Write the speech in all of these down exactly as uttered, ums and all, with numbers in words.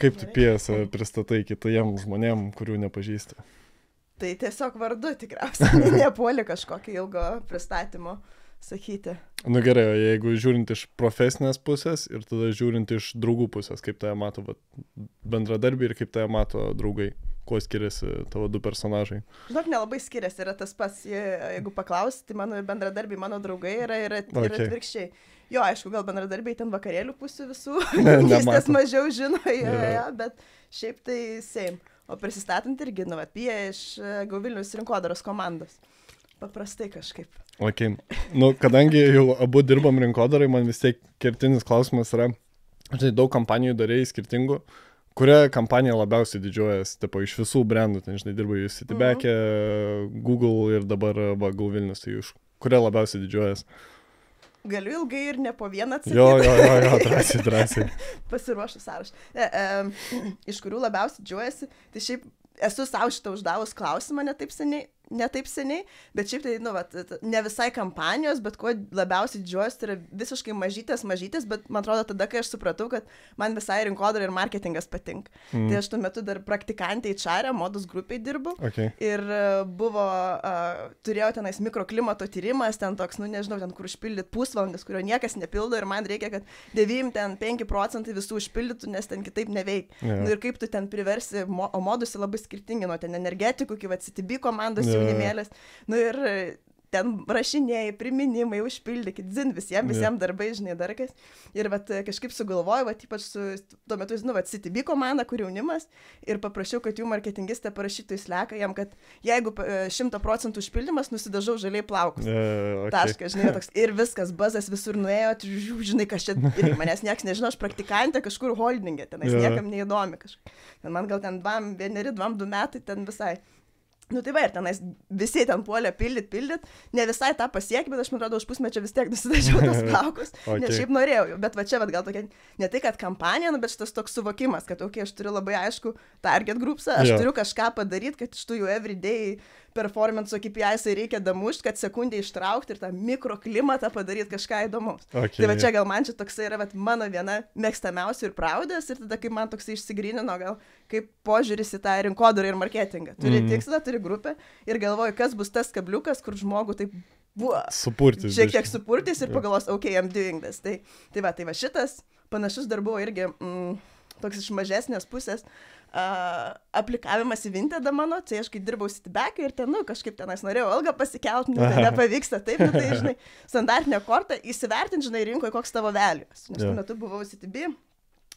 Kaip tu piesą pristatai kitajam žmonėm, kurių nepažįsti? Tai tiesiog vardu tikriausiai, nepuoli kažkokio ilgo pristatymo sakyti. Nu gerai, o jeigu žiūrint iš profesinės pusės ir tada žiūrint iš draugų pusės, kaip tave mato bendradarbiai ir kaip tave mato draugai, kuo skiriasi tavo du personažai? Žinok, nelabai skiriasi, yra tas pats, jeigu paklausi, tai mano bendradarbiai, mano draugai yra ir atvirkščiai. Jo, aišku, gal bendradarbiai ten vakarėlių pusių visų, jis tas mažiau žino, jo, jo, bet šiaip tai same. O prisistatant irgi, nu, apie iš Go Vilnius rinkodaros komandos. Paprastai kažkaip. Ok. Nu, kadangi jau abu dirbam rinkodarai, man vis tiek kertinis klausimas yra, žinai, daug kampanijų darėjai skirtingų, kurią kampaniją labiausiai didžiuojas, tipo, iš visų brandų, ten, žinai, dirba jūs CityBee'e, mhm. Google ir dabar va, Go Vilnius, tai už kurią labiausiai didžiuojas? Galiu ilgai ir ne po vieną atsakyti. Jo, jo, jo, jo, drąsiai, drąsiai. Pasiruošęs sąrašą. E, e, iš kurių labiausiai didžiuojasi, tai šiaip esu savo šitą uždavus klausimą ne taip seniai, ne taip seniai, bet šiaip tai, nu, vat, ne visai kampanijos, bet kuo labiausiai didžiuojasi, tai yra visiškai mažytės, mažytės, bet man atrodo tada, kai aš supratau, kad man visai rinkodara ir marketingas patinka. Mm. Tai aš tuo metu dar praktikantė į čarę, modus grupiai dirbu, okay. Ir buvo, uh, turėjau tenais mikroklimato tyrimas, ten toks, nu, nežinau, ten kur užpildyt pusvalandas, kurio niekas nepildo ir man reikia, kad devyniasdešimt penki procentai visų užpildytų, nes ten kitaip neveikia. Yeah. Nu, ir kaip tu ten priversi, mo, o modusi labai skirtingi, nuo ten energetikų, kaip CityBee komandos, yeah. Jaunimėlės. Nu ir ten rašinėjai, priminimai, užpildykit, zin, visiems, visiems darbai, žinai, dar kas. Ir vat, kažkaip sugalvoju, vat, ypač su, tuo metu, nu, vat, CityBee komanda, kur jaunimas, ir paprašiau, kad jų marketingistė parašytų į sleką jam, kad jeigu šimta procentų užpildymas, nusidažau žaliai plaukus. E, okay. Taška, žinai, toks. Ir viskas, bazas visur nuėjo, žinai, kas čia, ir manęs niekas nežino, aš praktikantė kažkur holdingė, tenais e. niekam neįdomi kažkaip. Man gal ten dvam, vieneri, dvam, du metai, ten visai. Nu tai va, ir tenais visi ten puolė pildyt, pildyt, ne visai tą pasiekti, bet aš, man atrodo, už pusmečio vis tiek nusidažiau tos plaukus, okay. Nes šiaip norėjau, bet va čia va, gal tokia, ne tai, kad kampanija, nu, bet šitas toks suvokimas, kad, ok, aš turiu labai aišku target grupsą, aš yeah. turiu kažką padaryti, kad iš tų jų everyday performance'o K P Is'ai reikia damušti, kad sekundė ištraukti ir tą mikroklimatą padaryti kažką įdomaus. Okay. Tai va čia gal man čia toksai yra vat, mano viena mėgstamiausių ir praudės, ir tada, kai man toksai išsigrynino, gal kaip požiūris į tą rinkodarą ir marketingą. Turi mm. tikslą, turi grupę ir galvoju, kas bus tas kabliukas, kur žmogų taip buvo. Supurtis. Šiek tiek supurtis ir pagalvos, ok, I'm doing this. Tai, tai va, tai va šitas panašus dar buvo irgi mm, toks iš mažesnės pusės. Uh, aplikavimas į Vintedą mano, tai aš kai dirbau CityBee'e ir ten, nu, kažkaip tenais norėjau algą pasikelt, nu, tai nepavyksta, taip, nu, tai, žinai, standartinė korta, įsivertinti, žinai, rinkoje, koks tavo values, nes yeah. tuo metu buvau CityBee'e,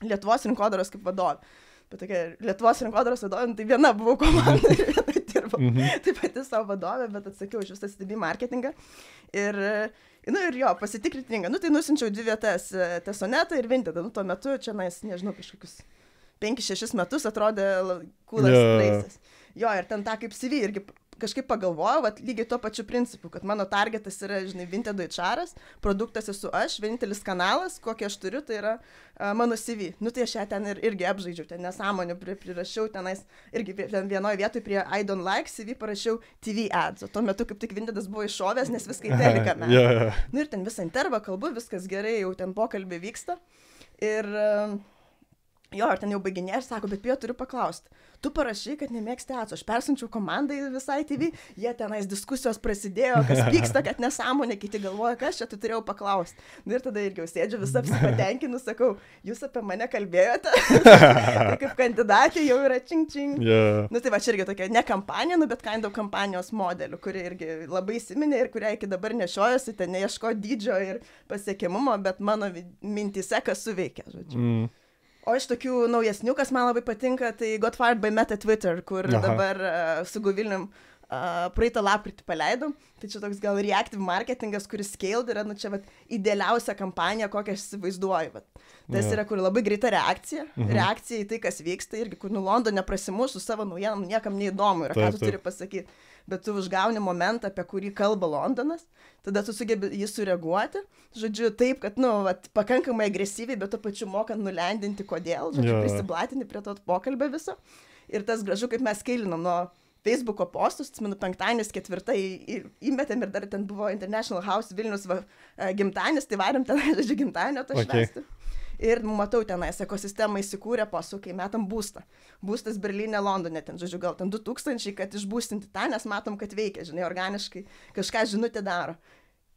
Lietuvos rinkodaros kaip vadovė, bet tokia Lietuvos rinkodaros vadovė, nu, tai viena buvau komanda ir viena dirbau, mm-hmm. tai pati savo vadovė, bet atsakiau už visą CityBee'e marketingą ir nu ir jo, pasitikrinti, nu, tai nusinčiau dvi vietas, Tesonetą ir Vintedą, nu, tuo metu čia, nais, nežinau, kažkokius penkis šešis metus atrodė kūlas raisas. Yeah. Jo, ir ten tą kaip C V irgi kažkaip pagalvojau, vat, lygiai tuo pačiu principu, kad mano targetas yra, žinai, Vintedo įčaras, produktas esu aš, vienintelis kanalas, kokį aš turiu, tai yra a, mano C V. Nu tai aš ją ten ir, irgi apžaidžiau, ten nesąmonių prirašiau, tenais irgi ten vienoje vietoje prie I don't like C V parašiau T V ads, o tuo metu kaip tik Vintedas buvo iššovęs, nes viską į teliką metą. Yeah. Nu ir ten visą intervą kalbu, viskas gerai, jau ten pokalbė vyksta. Ir jo, ar ten jau baiginė, aš sako, bet pėjo turiu paklausti. Tu parašai, kad nemėgsti atsų. Aš persunčiau komandai visai T V, jie tenais diskusijos prasidėjo, kas pyksta, kad nesąmonė, kiti galvoja, kas čia, tu turėjau paklausti. Nu ir tada irgi jau sėdžiu visą apsipatenkinu, sakau, jūs apie mane kalbėjote, tai kaip kandidatė jau yra čing-čing. Yeah. Nu tai va, čia irgi tokia ne kampanija, nu, bet kind of kampanijos modelių, kuri irgi labai įsiminė ir kurią iki dabar nešiojosi, ten neieško dydžio ir pasiekimumo, bet mano mintyse, kas suveikia, žodžiu. Mm. O iš tokių naujesnių, kas man labai patinka, tai Got Fired by Meta Twitter, kur aha. dabar uh, su Go Vilnium uh, praeitą lapkritį paleidom. Tai čia toks gal reactive marketingas, kuris scaled yra, nu čia vat, idealiausia kampanija, kokią aš įsivaizduoju. Vat. Tas yeah. yra, kur labai greita reakcija, mhm. reakcija į tai, kas vyksta, irgi kur nu Londone prasimus su savo naujienom niekam neįdomu yra, ką tu turi pasakyti. Bet tu užgauni momentą, apie kurį kalba Londonas, tada tu sugebi jį sureaguoti, žodžiu, taip, kad, nu, vat, pakankamai agresyviai, bet to pačiu mokant nulendinti, kodėl, žodžiu, yeah. prisiblatinti prie to pokalbio viso. Ir tas gražu, kaip mes keilinom nuo Facebook'o postus, atsimenu, penktadienis, ketvirtą įmetėm ir dar ten buvo International House Vilnius va, gimtadienis, tai varėm ten, žodžiu, gimtadienio to švęsti. Okay. ir matau tenais ekosistemą įsikūrę posūkiai, metam būstą. Būstas Berlyne, Londone, ten, žodžiu, gal ten du tūkstančiai, kad išbūstinti tą, nes matom, kad veikia, žinai, organiškai kažką žinutė daro.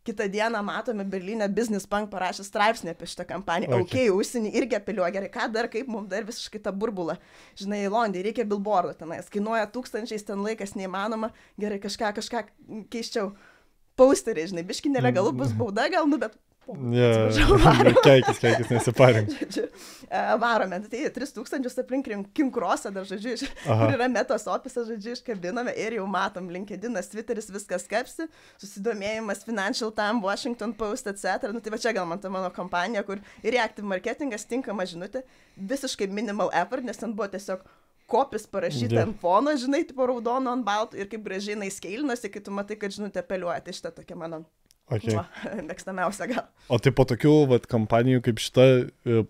Kitą dieną matome Berlyne Business Punk parašęs straipsnį apie šitą kampaniją. Okay, užsienį irgi apeliuoja, gerai, ką dar, kaip mums dar visiškai tą burbulą. Žinai, į Londį reikia billboardo tenais, kainuoja tūkstančiais, ten laikas neįmanoma, gerai, kažką, kažką keiščiau. Posteriai, žinai, biški nelegalu, bus bauda gal, nu, bet... Yeah. Keikis, keikis, nesiparink. Varome, tai tris tūkstančius aplink Kinkrosą dar, žodžiu, iš, kur yra Metos opisas, žodžiu, iškabiname ir jau matom LinkedInas, Twitteris, viskas kapsi, susidomėjimas Financial Times, Washington Post, et cetera. Nu, tai va čia gal man ta mano kompanija, kur ir reactive marketingas, tinkama žinutė, visiškai minimal effort, nes ten buvo tiesiog kopis parašyti yeah. ant fono, žinai, tipo raudono ant baltų ir kaip gražiai naiskeilinosi, kai tu matai, kad žinutė apeliuoja, tai šitą tokia mano... Okay. Mėgstamiausia gal. O tai po tokių vat, kampanijų kaip šita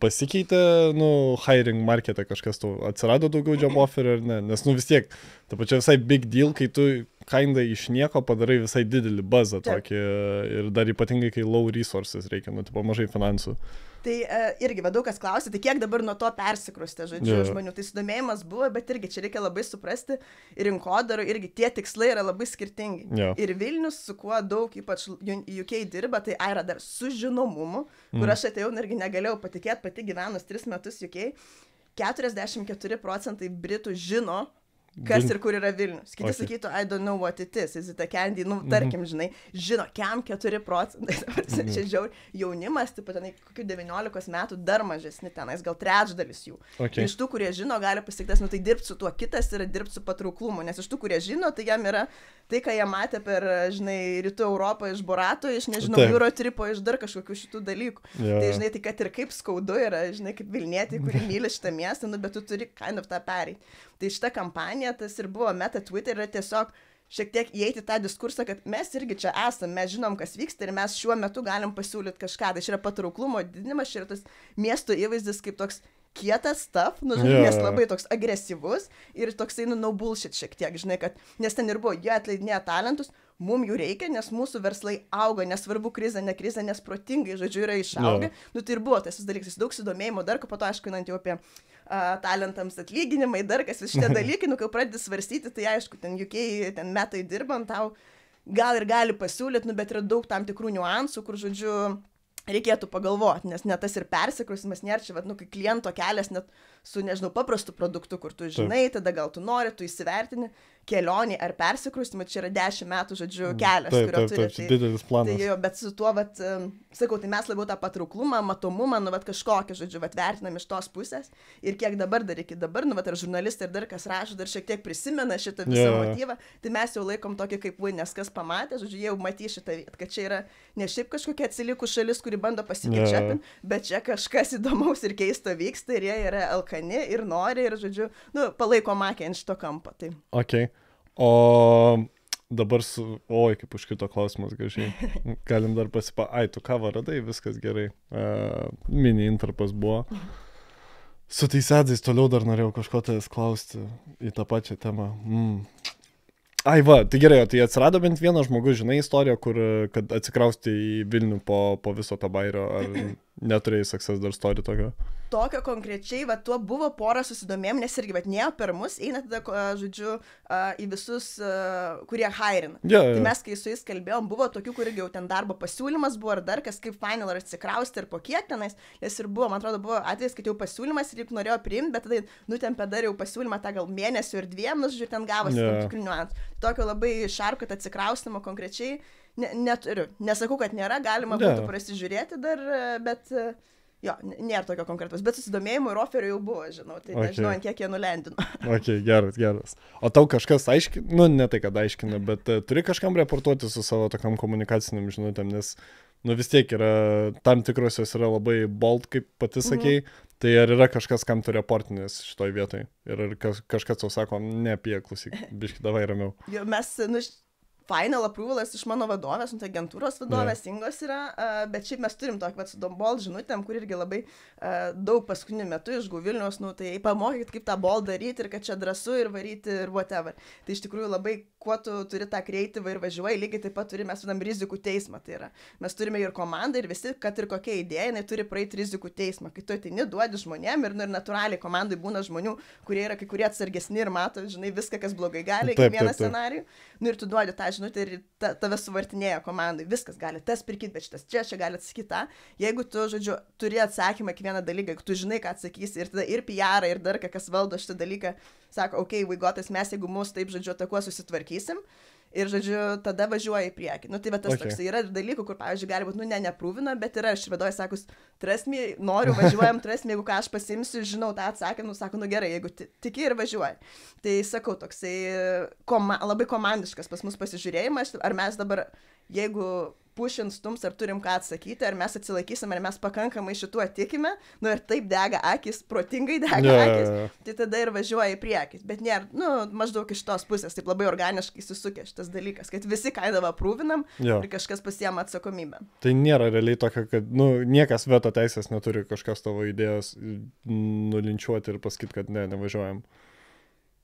pasikeitė, nu, hiring marketą kažkas, tu atsirado daugiau job offer ar ne? Nes, nu, vis tiek, ta pačia visai big deal, kai tu kinda iš nieko padarai visai didelį buzzą tokį ir dar ypatingai, kai low resources reikia, nu, tipo mažai finansų. Tai e, irgi, daug kas klausė, tai kiek dabar nuo to persikrūstė, žodžiu, yeah. žmonių, tai sudomėjimas buvo, bet irgi čia reikia labai suprasti rinkodarų, irgi tie tikslai yra labai skirtingi. Yeah. Ir Vilnius, su kuo daug, ypač U K dirba, tai yra dar su žinomumu, kur mm. aš atėjau irgi negalėjau patikėti, pati gyvenus tris metus U K, keturiasdešimt keturi procentai Britų žino, kas ir kur yra Vilnius. Kiti okay. sakytų, I don't know what it is, is it a candy, nu, tarkim, žinai, žino, kiam keturi procentai, čia žiauri, jaunimas, taip pat tenai, kokių devyniolikos metų dar mažesni tenais, gal trečdalis jų. Okay. Iš tų, kurie žino, gali pasiektas, nu, tai dirbti su tuo, kitas yra dirbti su patrauklumu, nes iš tų, kurie žino, tai jam yra tai, ką jie matė per, žinai, Rytų Europą iš Borato, iš, nežinau, Euro tripo, iš dar kažkokių šitų dalykų. Yeah. Tai, žinai, tai kad ir kaip skaudu yra, žinai, kaip Vilnietį, kurį myli šitą miestą, nu, bet tu turi kind of tą pereiti. Tai šita kampanija, tas ir buvo Meta Twitter, yra tiesiog šiek tiek įeiti tą diskursą, kad mes irgi čia esam, mes žinom, kas vyksta ir mes šiuo metu galim pasiūlyti kažką. Tai čia yra patrauklumo didinimas, čia yra tas miesto įvaizdis kaip toks kietas stuff, nu, žinai, yeah. nes labai toks agresyvus ir toksai, nu, no bullshit šiek tiek, žinai, kad, nes ten ir buvo, jie atleidinėja talentus, mum jų reikia, nes mūsų verslai auga, nesvarbu krizė, ne krizė, nes protingai, žodžiu, yra išauga, yeah. nu, tai ir buvo tas dalykas, daug sudomėjimo, dar, kad po to, aišku, einant jau apie Uh, talentams atlyginimai, dar kas vis šitie dalykai, nu, kai pradedi svarstyti, tai aišku, ten U K, ten Metai dirbant, tau gal ir gali pasiūlyti, nu, bet yra daug tam tikrų niuansų, kur, žodžiu, reikėtų pagalvoti, nes net tas ir persikrusimas nėra čia, vat, nu, kai kliento kelias net su, nežinau, paprastu produktu, kur tu žinai, tada gal tu nori, tu įsivertini, kelionį ar persikrūstimą, čia yra dešimt metų, žodžiu, kelias, taip, kurio taip, turi. Taip, tai didelis planas. Tai jo, bet su tuo, vat, sakau, tai mes labiau tą patrauklumą, matomumą, nu, vat, kažkokį, žodžiu, vat, vertinam iš tos pusės ir kiek dabar dar iki dabar, nu, vat, ar žurnalistai, ar dar kas rašo, dar šiek tiek prisimena šitą visą yeah. motyvą, tai mes jau laikom tokį kaip win, nes kas pamatė, žodžiu, jie jau matys šitą vietą, kad čia yra ne šiaip kažkokia atsilikų šalis, kuri bando pasikeičiapin, yeah. bet čia kažkas įdomaus ir keisto vyksta ir jie yra alkani ir nori ir, žodžiu, nu, palaiko makę ant šito kampo. Tai. Okay. O dabar su... Oi, kaip už kito klausimas gražiai. Galim dar pasipa... Ai, tu ką varadai, viskas gerai. Uh, mini interpas buvo. Su tais edzais toliau dar norėjau kažko tais klausti į tą pačią temą. Mm. Ai, va, tai gerai, tai atsirado bent vienas žmogus, žinai, istoriją, kur kad atsikrausti į Vilnių po, po viso to bairio, ar neturėjai success dar story tokio? Tokio konkrečiai, va, tuo buvo pora susidomėjom, nes irgi, bet ne per mus, eina tada, žodžiu, į visus, kurie hairina. Yeah, yeah. Tai mes, kai su jais kalbėjom, buvo tokių, kur jau ten darbo pasiūlymas buvo, ar dar kas, kaip final, ar atsikrausti, ir po kiek tenais, nes ir buvo, man atrodo, buvo atvejs, kad jau pasiūlymas ir jau norėjo priimti, bet tada nutempė dar jau pasiūlymą tą gal mėnesių ir dviem, nu, žodžiu, ten gavosi yeah. tam tikrų niuansų. Tokio labai šarko, kad atsikraustimo konkrečiai ne, neturiu. Nesakau, kad nėra, galima yeah. būtų prasižiūrėti dar, bet... Jo, nėra tokio konkretus, bet susidomėjimų ir oferių jau buvo, žinau, tai okay. nežinau, ant kiek jie nulendino. Ok, geras, geras. O tau kažkas aiškina, nu, ne tai, kad aiškina, bet uh, turi kažkam reportuoti su savo tokiam komunikaciniam žinutėm, nes, nu, vis tiek yra, tam tikros jos yra labai bold, kaip pati sakėjai, mm-hmm. tai ar yra kažkas, kam tu reportinės šitoj vietoj? Ir ar kaž, kažkas jau sako, ne, apie, klausyk, biški, davai ramiau. Jo, mes, nu, final approvalas iš mano vadovės, nu, tai agentūros vadovės, yeah. Ingos yra, uh, bet šiaip mes turim tokį vat su dombol žinutėm, kur irgi labai uh, daug paskutinių metų iš Go Vilnius, nu, tai pamokykit, kaip tą bol daryti ir kad čia drąsu ir varyti ir whatever. Tai iš tikrųjų labai, kuo tu turi tą kreatyvą ir važiuoji, lygiai taip pat turime, mes vadam rizikų teismą, tai yra. Mes turime ir komandą ir visi, kad ir kokia idėja, jinai turi praeiti rizikų teismą, kai tu ateini, duodi žmonėm ir, nu, ir natūraliai komandai būna žmonių, kurie yra kai kurie atsargesni ir mato, žinai, viską, kas blogai gali, kiekvieną scenarijų, nu ir tu duodi tą žinutę ir ta, tave suvartinėja komandai, viskas gali, tas pirkit, bet šitas čia, čia gali atsakyti tą, jeigu tu, žodžiu, turi atsakymą kiekvieną dalyką, tu žinai, ką atsakysi ir tada ir P R, ir dar kas valdo šitą dalyką, sako, ok, vaigotas, mes jeigu mus taip, žodžiu, atakuos susitvarkysim. Ir, žodžiu, tada važiuoja į priekį. Nu, tai bet tas okay. Toks yra dalykų, kur, pavyzdžiui, gali būti, nu, ne, neprūvina, bet yra švedoje sakus, trasmi, noriu, važiuojam, trasmi, jeigu ką aš pasimsiu, žinau tą atsakymą, nu, sako, nu, gerai, jeigu tiki ir važiuoja. Tai, sakau, toksai koma, labai komandiškas pas mus pasižiūrėjimas, ar mes dabar, jeigu pušint stums, ar turim ką atsakyti, ar mes atsilaikysim, ar mes pakankamai šituo tikime, nu ir taip dega akis, protingai dega yeah. akis, tai tada ir važiuoja į priekį. Bet nėra, nu, maždaug iš tos pusės, taip labai organiškai susukė šitas dalykas, kad visi kaidavą prūvinam yeah. ir kažkas pasiema atsakomybę. Tai nėra realiai tokia, kad, nu, niekas veto teisės neturi kažkas tavo idėjos nulinčiuoti ir pasakyti, kad ne, nevažiuojam.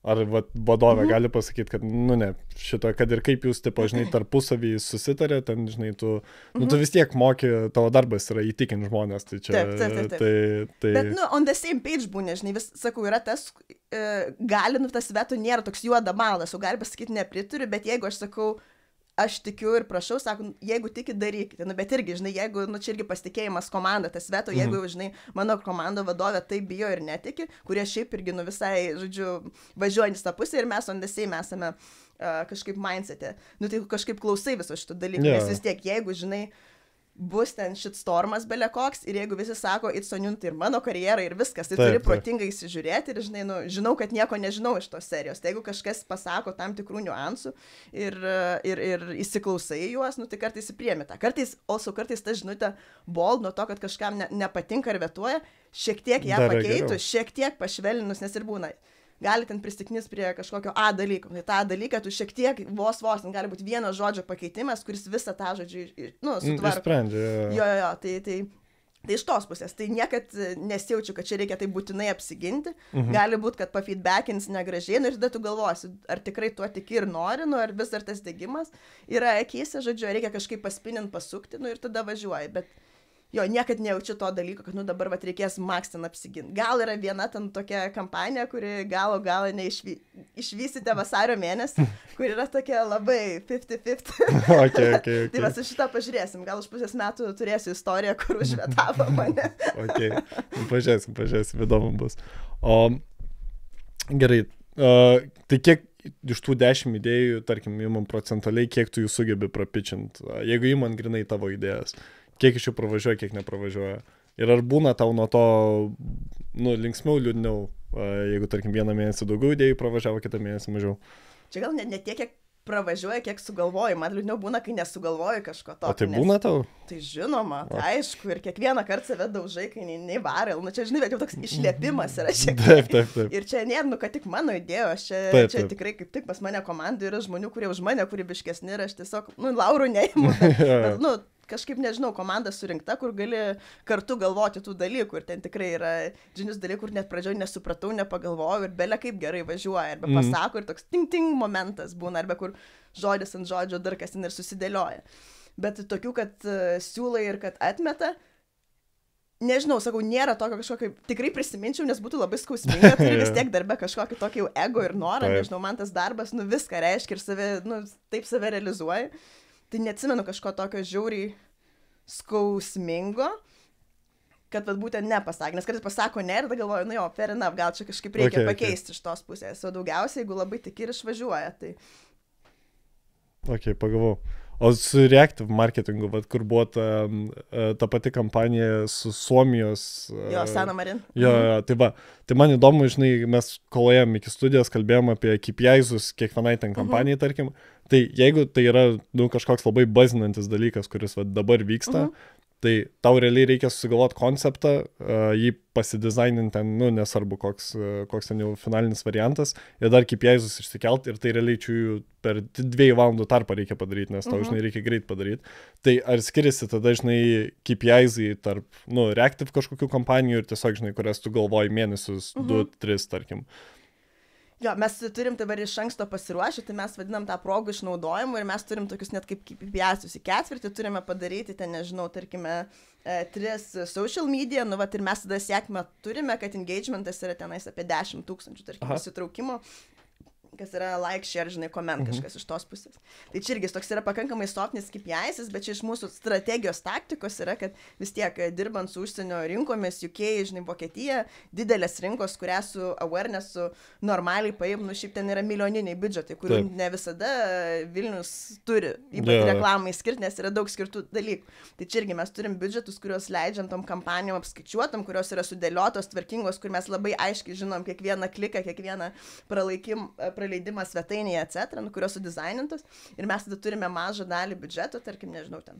Ar vadovė mhm. gali pasakyti, kad, nu ne, šito, kad ir kaip jūs, tipo, žinai, tarpusavį susitarė, ten, žinai, tu, mhm. nu, tu vis tiek moki, tavo darbas yra įtikinti žmonės, tai čia... Taip, taip, taip, taip. Tai, tai... Bet, nu, on the same page būnė, žinai, vis, sakau, yra tas, e, gali, nu, tas veto nėra toks juoda malas, jau gali pasakyti, neprituriu, bet jeigu aš sakau, aš tikiu ir prašau, sakau, jeigu tiki, darykite. Nu, bet irgi, žinai, jeigu, nu, čia irgi pasitikėjimas komanda, tas veto, jeigu, mm-hmm. žinai, mano komando vadovė tai bijo ir netiki, kurie šiaip irgi, nu, visai, žodžiu, važiuojantys tą pusę ir mes ondesiai mes esame uh, kažkaip mindset'e. Nu, tai kažkaip klausai viso šito dalyko, yeah. nes vis tiek, jeigu, žinai, bus ten shitstormas belekoks ir jeigu visi sako, it's on you, tai ir mano karjera ir viskas, tai taip, turi taip. Protingai įsižiūrėti ir, žinai, nu, žinau, kad nieko nežinau iš tos serijos, tai jeigu kažkas pasako tam tikrų niuansų ir, ir, ir įsiklausai juos, nu, tai kartais įpriemi tą. Kartais, also kartais ta žinutė bold nuo to, kad kažkam ne, nepatinka ar vetuoja, šiek tiek ją dar pakeitų, geriau. Šiek tiek pašvelinus, nes ir būna. Gali ten pristiknis prie kažkokio A dalyko. Tai tą dalyką tu šiek tiek vos vos, ten gali būti vieno žodžio pakeitimas, kuris visą tą žodžią, nu, sutvarko. Išsprendžia. Jo, jo, jo, tai, tai, tai iš tos pusės. Tai niekad nesijaučiu, kad čia reikia tai būtinai apsiginti. Mhm. Gali būti, kad pafeedbackins negražiai, nu, ir tada tu galvosi, ar tikrai tuo tiki ir nori, nu, ar vis dar tas degimas yra akyse, žodžiu, reikia kažkaip paspinint, pasukti, nu, ir tada važiuoji, bet... Jo, niekad nejaučiu to dalyko, kad, nu, dabar vat reikės maks ten apsiginti. Gal yra viena ten tokia kampanija, kuri galo galą neišvy... išvysite vasario mėnesį, kur yra tokia labai fifty fifty. Okay, okay, okay. Tai mes šitą pažiūrėsim. Gal už pusės metų turėsiu istoriją, kur užvetavo mane. Okay. Pažiūrėsim, pažiūrėsim, įdomu bus. O, gerai, uh, tai kiek iš tų dešimt idėjų, tarkim, įmant procentaliai, kiek tu jų sugebi prapičinti, jeigu įmant grinai tavo idėjas? Kiek iš jų pravažiuoja, kiek nepravažiuoja. Ir ar būna tau nuo to, nu, linksmiau, liūdniau, jeigu, tarkim, vieną mėnesį daugiau idėjų pravažiavo, kitą mėnesį mažiau. Čia gal net ne tiek, kiek pravažiuoja, kiek sugalvoji. Man liūdniau būna, kai nesugalvoji kažko to. O tai nes... būna tau? Tai žinoma, tai aišku, ir kiekvieną kartą save daužai, kai nei varėl. Nu, čia, žinai, bet jau toks išlėpimas yra šiek tiek. Taip, taip, taip. Ir čia nėra, nu, kad tik mano idėjos, čia, taip, čia taip. Tikrai kaip tik pas mane komandų yra žmonių, kurie už mane kūrybiškesni ir aš tiesiog, nu, laurų neimu. Bet, nu, kažkaip, nežinau, komanda surinkta, kur gali kartu galvoti tų dalykų ir ten tikrai yra žinius dalykų, kur net pradžioj nesupratau, nepagalvojau ir belia kaip gerai važiuoja, arba mm. pasako ir toks ting-ting momentas būna, arba kur žodis ant žodžio dar kas ten ir susidėlioja. Bet tokių, kad siūlai ir kad atmeta, nežinau, sakau, nėra tokio kažkokio, tikrai prisiminčiau, nes būtų labai skausminga, turi vis tiek darbe kažkokį tokį jau ego ir norą, nežinau, man tas darbas, nu, viską reiškia ir save, nu, taip save realizuoja. Tai neatsimenu kažko tokio žiauriai skausmingo, kad vat būtent nepasakė. Nes kartais pasako ne ir tada galvoju, nu jo, fair enough, gal čia kažkaip reikia okay, pakeisti okay. iš tos pusės. O daugiausiai, jeigu labai tik ir išvažiuoja, tai... Ok, pagavau. O su reactive marketingu, vat kur buvo ta, ta pati kampanija su Suomijos... Jo, Sanna Marin. Jo, mhm. tai va. Tai man įdomu, žinai, mes kolėjom iki studijos, kalbėjom apie K P I's kiekvienai ten kampanijai, mhm. tarkim. Tai jeigu tai yra, nu, kažkoks labai bazinantis dalykas, kuris va, dabar vyksta, uh-huh. Tai tau realiai reikia susigalvoti konceptą, jį pasidizaininti ten, nu, nesvarbu, koks, koks ten jau finalinis variantas, ir dar kipėzus išsikelt, ir tai realiai čiūjų per dviejų valandų tarpą reikia padaryti, nes tau, žinai, reikia greit padaryti. Tai ar skiriasi tada, žinai, kipėzai tarp, nu, reaktyv kažkokių kompanijų ir tiesiog, žinai, kurias tu galvoji mėnesius, du, tris, tarkim. Jo, mes turim dabar iš anksto pasiruošę, tai mes vadinam tą progų išnaudojimu ir mes turim tokius net kaip kipiasus į ketvirtį, turime padaryti ten, nežinau, tarkime, e, tris social media, nu vat ir mes tada sėkmę turime, kad engagementas yra tenais apie dešimt tūkstančių, tarkim, įsitraukimo, kas yra like, share, žinai, comment kažkas mhm. iš tos pusės. Tai čia irgi toks yra pakankamai softinis kipiasis, bet čia iš mūsų strategijos taktikos yra, kad vis tiek dirbant su užsienio rinkomis, U K, žinai, Vokietija, didelės rinkos, kurią su awarenessu normaliai paim, nu šiaip ten yra milijoniniai biudžetai, kurių taip. Ne visada Vilnius turi, ypač yeah. reklamai skirti, nes yra daug skirtų dalykų. Tai čia irgi mes turim biudžetus, kuriuos leidžiam tom kampanijom apskaičiuotam, kurios yra sudėliotos, tvarkingos, kur mes labai aiškiai žinom kiekvieną kliką, kiekvieną pralaikim, leidimą svetainėje, et cetera, nu, kurios sudizainintos ir mes tada turime mažą dalį biudžeto, tarkim, nežinau, ten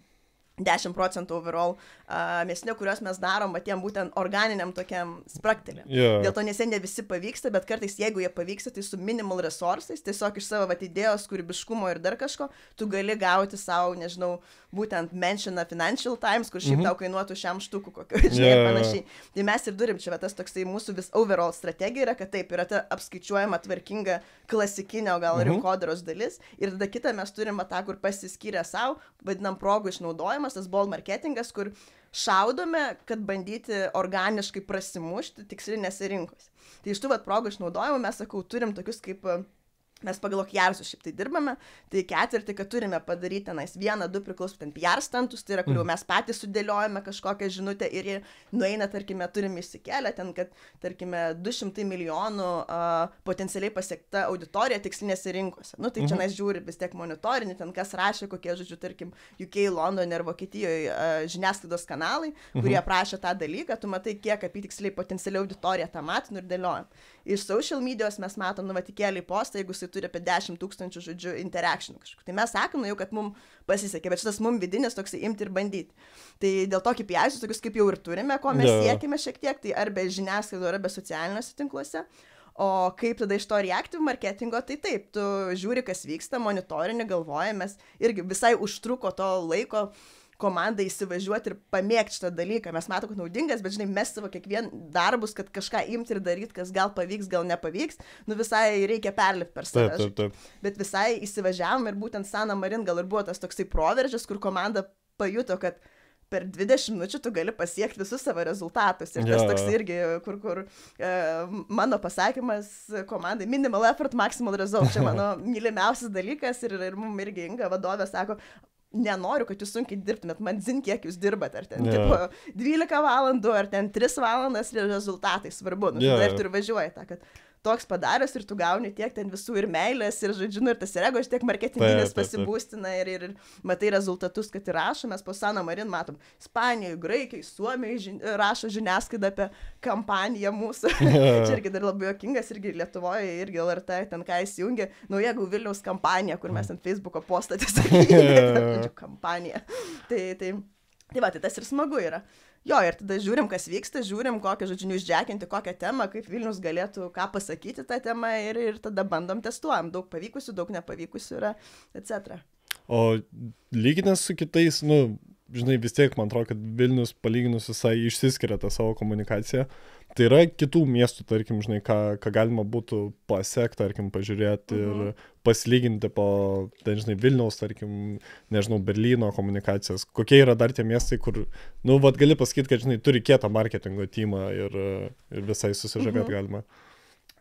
dešimt procentų overall uh, mėsinio, kurios mes darom atiem būtent organiniam tokiam spraktelėm. Yeah. Dėl to neseniai visi pavyksta, bet kartais jeigu jie pavyksta, tai su minimal resursais, tiesiog iš savo vat, idėjos, kūrybiškumo ir dar kažko, tu gali gauti savo, nežinau, būtent mentioną Financial Times, kur šiaip mm-hmm. tau kainuotų šiam štukų kokio, žinai, yeah. ir panašiai. Tai mes ir durim čia, va, tas toksai mūsų vis overall strategija yra, kad taip, yra ta apskaičiuojama tvarkinga klasikinė, o gal mm-hmm. rinkodaros dalis ir tada kitą mes turim tą, kur pasiskyrę savo, vadinam progų išnaudojimą, tas bold marketingas, kur šaudome, kad bandyti organiškai prasimušti tikslinėse rinkose. Tai iš tų vat progų išnaudojimų mes, sakau, turim tokius kaip, mes pagal P R-sus šiaip tai dirbame, tai ketvirtį, kad turime padaryti tenais vieną, du priklausom ten P R standus, tai yra, kuriuo mes patys sudėliojame kažkokią žinutę ir nueina, tarkime, turime išsikelę ten, kad, tarkime, du šimtai milijonų uh, potencialiai pasiekta auditorija tikslinėse rinkose. Nu, tai čia mes žiūri vis tiek monitorinį, ten kas rašė, kokie, žodžiu, tarkim, U K, Londone ir Vokietijoje uh, žiniasklaidos kanalai, kurie prašė tą dalyką, tu matai, kiek apie tiksliai potencialiai auditoriją tą matin ir dėliojam. Iš social medijos mes matom, nu, vatikėlį postą, jeigu jisai turi apie dešimt tūkstančių žodžių interakcijų kažkokiu. Tai mes sakom, nu, jau, kad mums pasisekė, bet šitas mums vidinis toksai imti ir bandyti. Tai dėl to, kaip jais, tokius kaip jau ir turime, ko mes yeah. siekime šiek tiek, tai arba žiniasklaido, arba socialiniuose tinkluose. O kaip tada iš to reaktyvų marketingo, tai taip, tu žiūri, kas vyksta, monitorinį, galvojamės, irgi visai užtruko to laiko, komandai įsivažiuoti ir pamėgti šitą dalyką. Mes matom, kad naudingas, bet, žinai, mes savo kiekvien darbus, kad kažką imti ir daryti, kas gal pavyks, gal nepavyks, nu visai reikia perlipti per save. Taip, taip, taip. Bet visai įsivažiavom ir būtent Sanna Marin gal ir buvo tas toksai proveržis, kur komanda pajuto, kad per dvidešimt minučių tu gali pasiekti visus savo rezultatus. Ir ja. Tas toks irgi, kur, kur e, mano pasakymas komandai, minimal effort, maximal result. Čia mano mylimiausias dalykas ir, ir mums irgi Inga vadovė sako, nenoriu, kad jūs sunkiai dirbtumėt, man zin, kiek jūs dirbat, ar ten yeah. tipo, dvylika valandų, ar ten tris valandas ir rezultatai svarbu, nu, yeah. tada ir tu ir važiuoji tą, kad toks padaręs ir tu gauni tiek ten visų ir meilės, ir žodžiu, ir tas regos tiek marketinginis pasibūstina ir, ir, ir matai rezultatus, kad įrašo, mes po Sanna Marin matom, Ispanijoje, Graikijoje, Suomijoje žin, rašo žiniasklaidą apie kampaniją mūsų. Yeah. Čia irgi dar labai jokingas, irgi Lietuvoje, irgi L R T, ten ką įsijungia, nu jeigu Vilniaus kampanija, kur mes ant Facebook'o postą tiesiog yeah. kampanija. Tai, tai, tai va, tai tas ir smagu yra. Jo, ir tada žiūrim, kas vyksta, žiūrim, kokią žodžių išdžekinti, kokią temą, kaip Vilnius galėtų ką pasakyti tą temą ir, ir tada bandom testuojam. Daug pavykusių, daug nepavykusių yra, et cetera. O lyginęs su kitais, nu, žinai, vis tiek man atrodo, kad Vilnius palyginus visai išsiskiria tą savo komunikaciją. Tai yra kitų miestų, tarkim, žinai, ką, ką galima būtų pasiekti, tarkim, pažiūrėti mhm. ir pasilyginti po, ten, žinai, Vilniaus, tarkim, nežinau, Berlyno komunikacijas. Kokie yra dar tie miestai, kur, nu, vat gali pasakyti, kad, žinai, turi kietą marketingo tymą ir, ir visai susižavėti mhm. galima.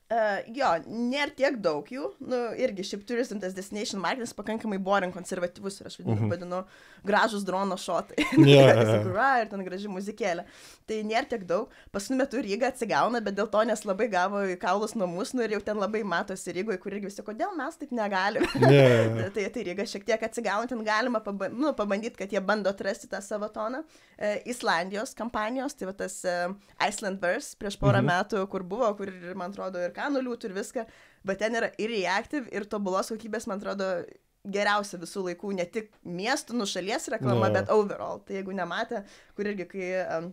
Uh, jo, nėra tiek daug jų, nu, irgi šiaip tourism destination marketingas pakankamai boring, konservatyvus ir aš vadinu, vadinu gražus drono šotai, yeah. ir ten graži muzikėlė. Tai nėra tiek daug, paskutiniu metu Ryga atsigauna, bet dėl to, nes labai gavo į kaulus namus, nu ir jau ten labai matosi Rygoje, kur irgi visi, kodėl mes taip negalime. Yeah. tai, tai Ryga šiek tiek atsigauna, ten galima paba, nu, pabandyti, kad jie bando atrasti tą savo toną. E, Islandijos kampanijos, tai va tas e, Icelandverse prieš porą mm-hmm. metų, kur buvo, kur ir, man atrodo, ir nuliūtų ir viską, bet ten yra ir reactive, ir tobulos kokybės, man atrodo, geriausia visų laikų, ne tik miestų, nu šalies reklama, yeah. bet overall. Tai jeigu nematė, kur irgi, kai um,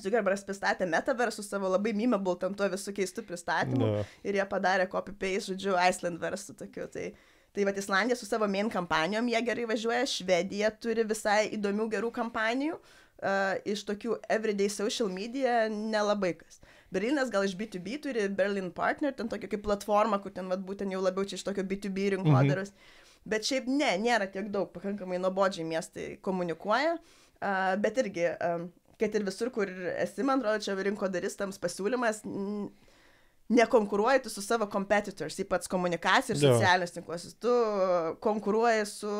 Zuckerbergas pristatė Metaverse su savo labai memeable tam tuo visų keistų pristatymų yeah. ir jie padarė copy-paste, žodžiu, Icelandverse tokiu, tai... Tai vat Islandija su savo main kampanijom jie gerai važiuoja, Švedija turi visai įdomių gerų kampanijų, uh, iš tokių everyday social media nelabai kas. Berlinas gal iš B to B turi Berlin Partner, ten tokia kaip platforma, kur ten vat būtent jau labiau čia iš tokio B to B rinkodaros. Mhm. Bet šiaip ne, nėra tiek daug, pakankamai nuobodžiai miestai komunikuoja, uh, bet irgi, uh, kad ir visur, kur esi, man atrodo, čia rinkodaristams pasiūlymas, nekonkuruoji tu su savo competitors, ypač komunikacija ir socialinius tinklus. Tu konkuruoji su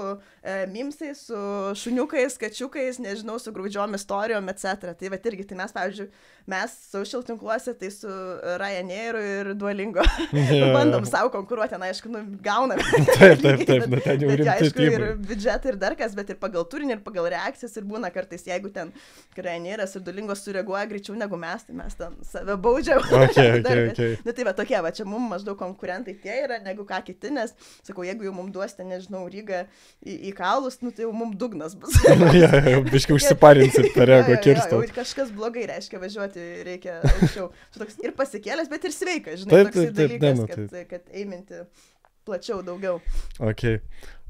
e, mimsais, su šuniukais, kačiukais, nežinau, su graudžiom istorijom, et cetera. Tai vat irgi, tai mes, pavyzdžiui, mes social tinkluose, tai su Ryanairu ir Duolingo yeah. bandom savo konkuruoti, na, aišku, nu, gauname. Taip, taip, taip, nu, ten jau rimtai bet, aišku, ir biudžetai, ir dar kas, bet ir pagal turinį, ir pagal reakcijas, ir būna kartais, jeigu ten Ryanairas ir Duolingo sureaguoja greičiau negu mes, tai mes ten save baudžiam. Okay, okay, okay. Na tai va tokie, va čia mums maždaug konkurentai tie yra, negu ką kiti, nes, sakau, jeigu jau mums duosite, nežinau, Rygą į, į kaulus, nu tai jau mums dugnas bus. Ja, jau biškai užsiparinsit per ego kirstot. Ir kažkas blogai reiškia važiuoti, reikia aukščiau. Toks ir pasikėlęs, bet ir sveikas, žinai, taip, toks taip, taip, dalykas, taip, taip. Kad, kad eiminti plačiau, daugiau. Okay.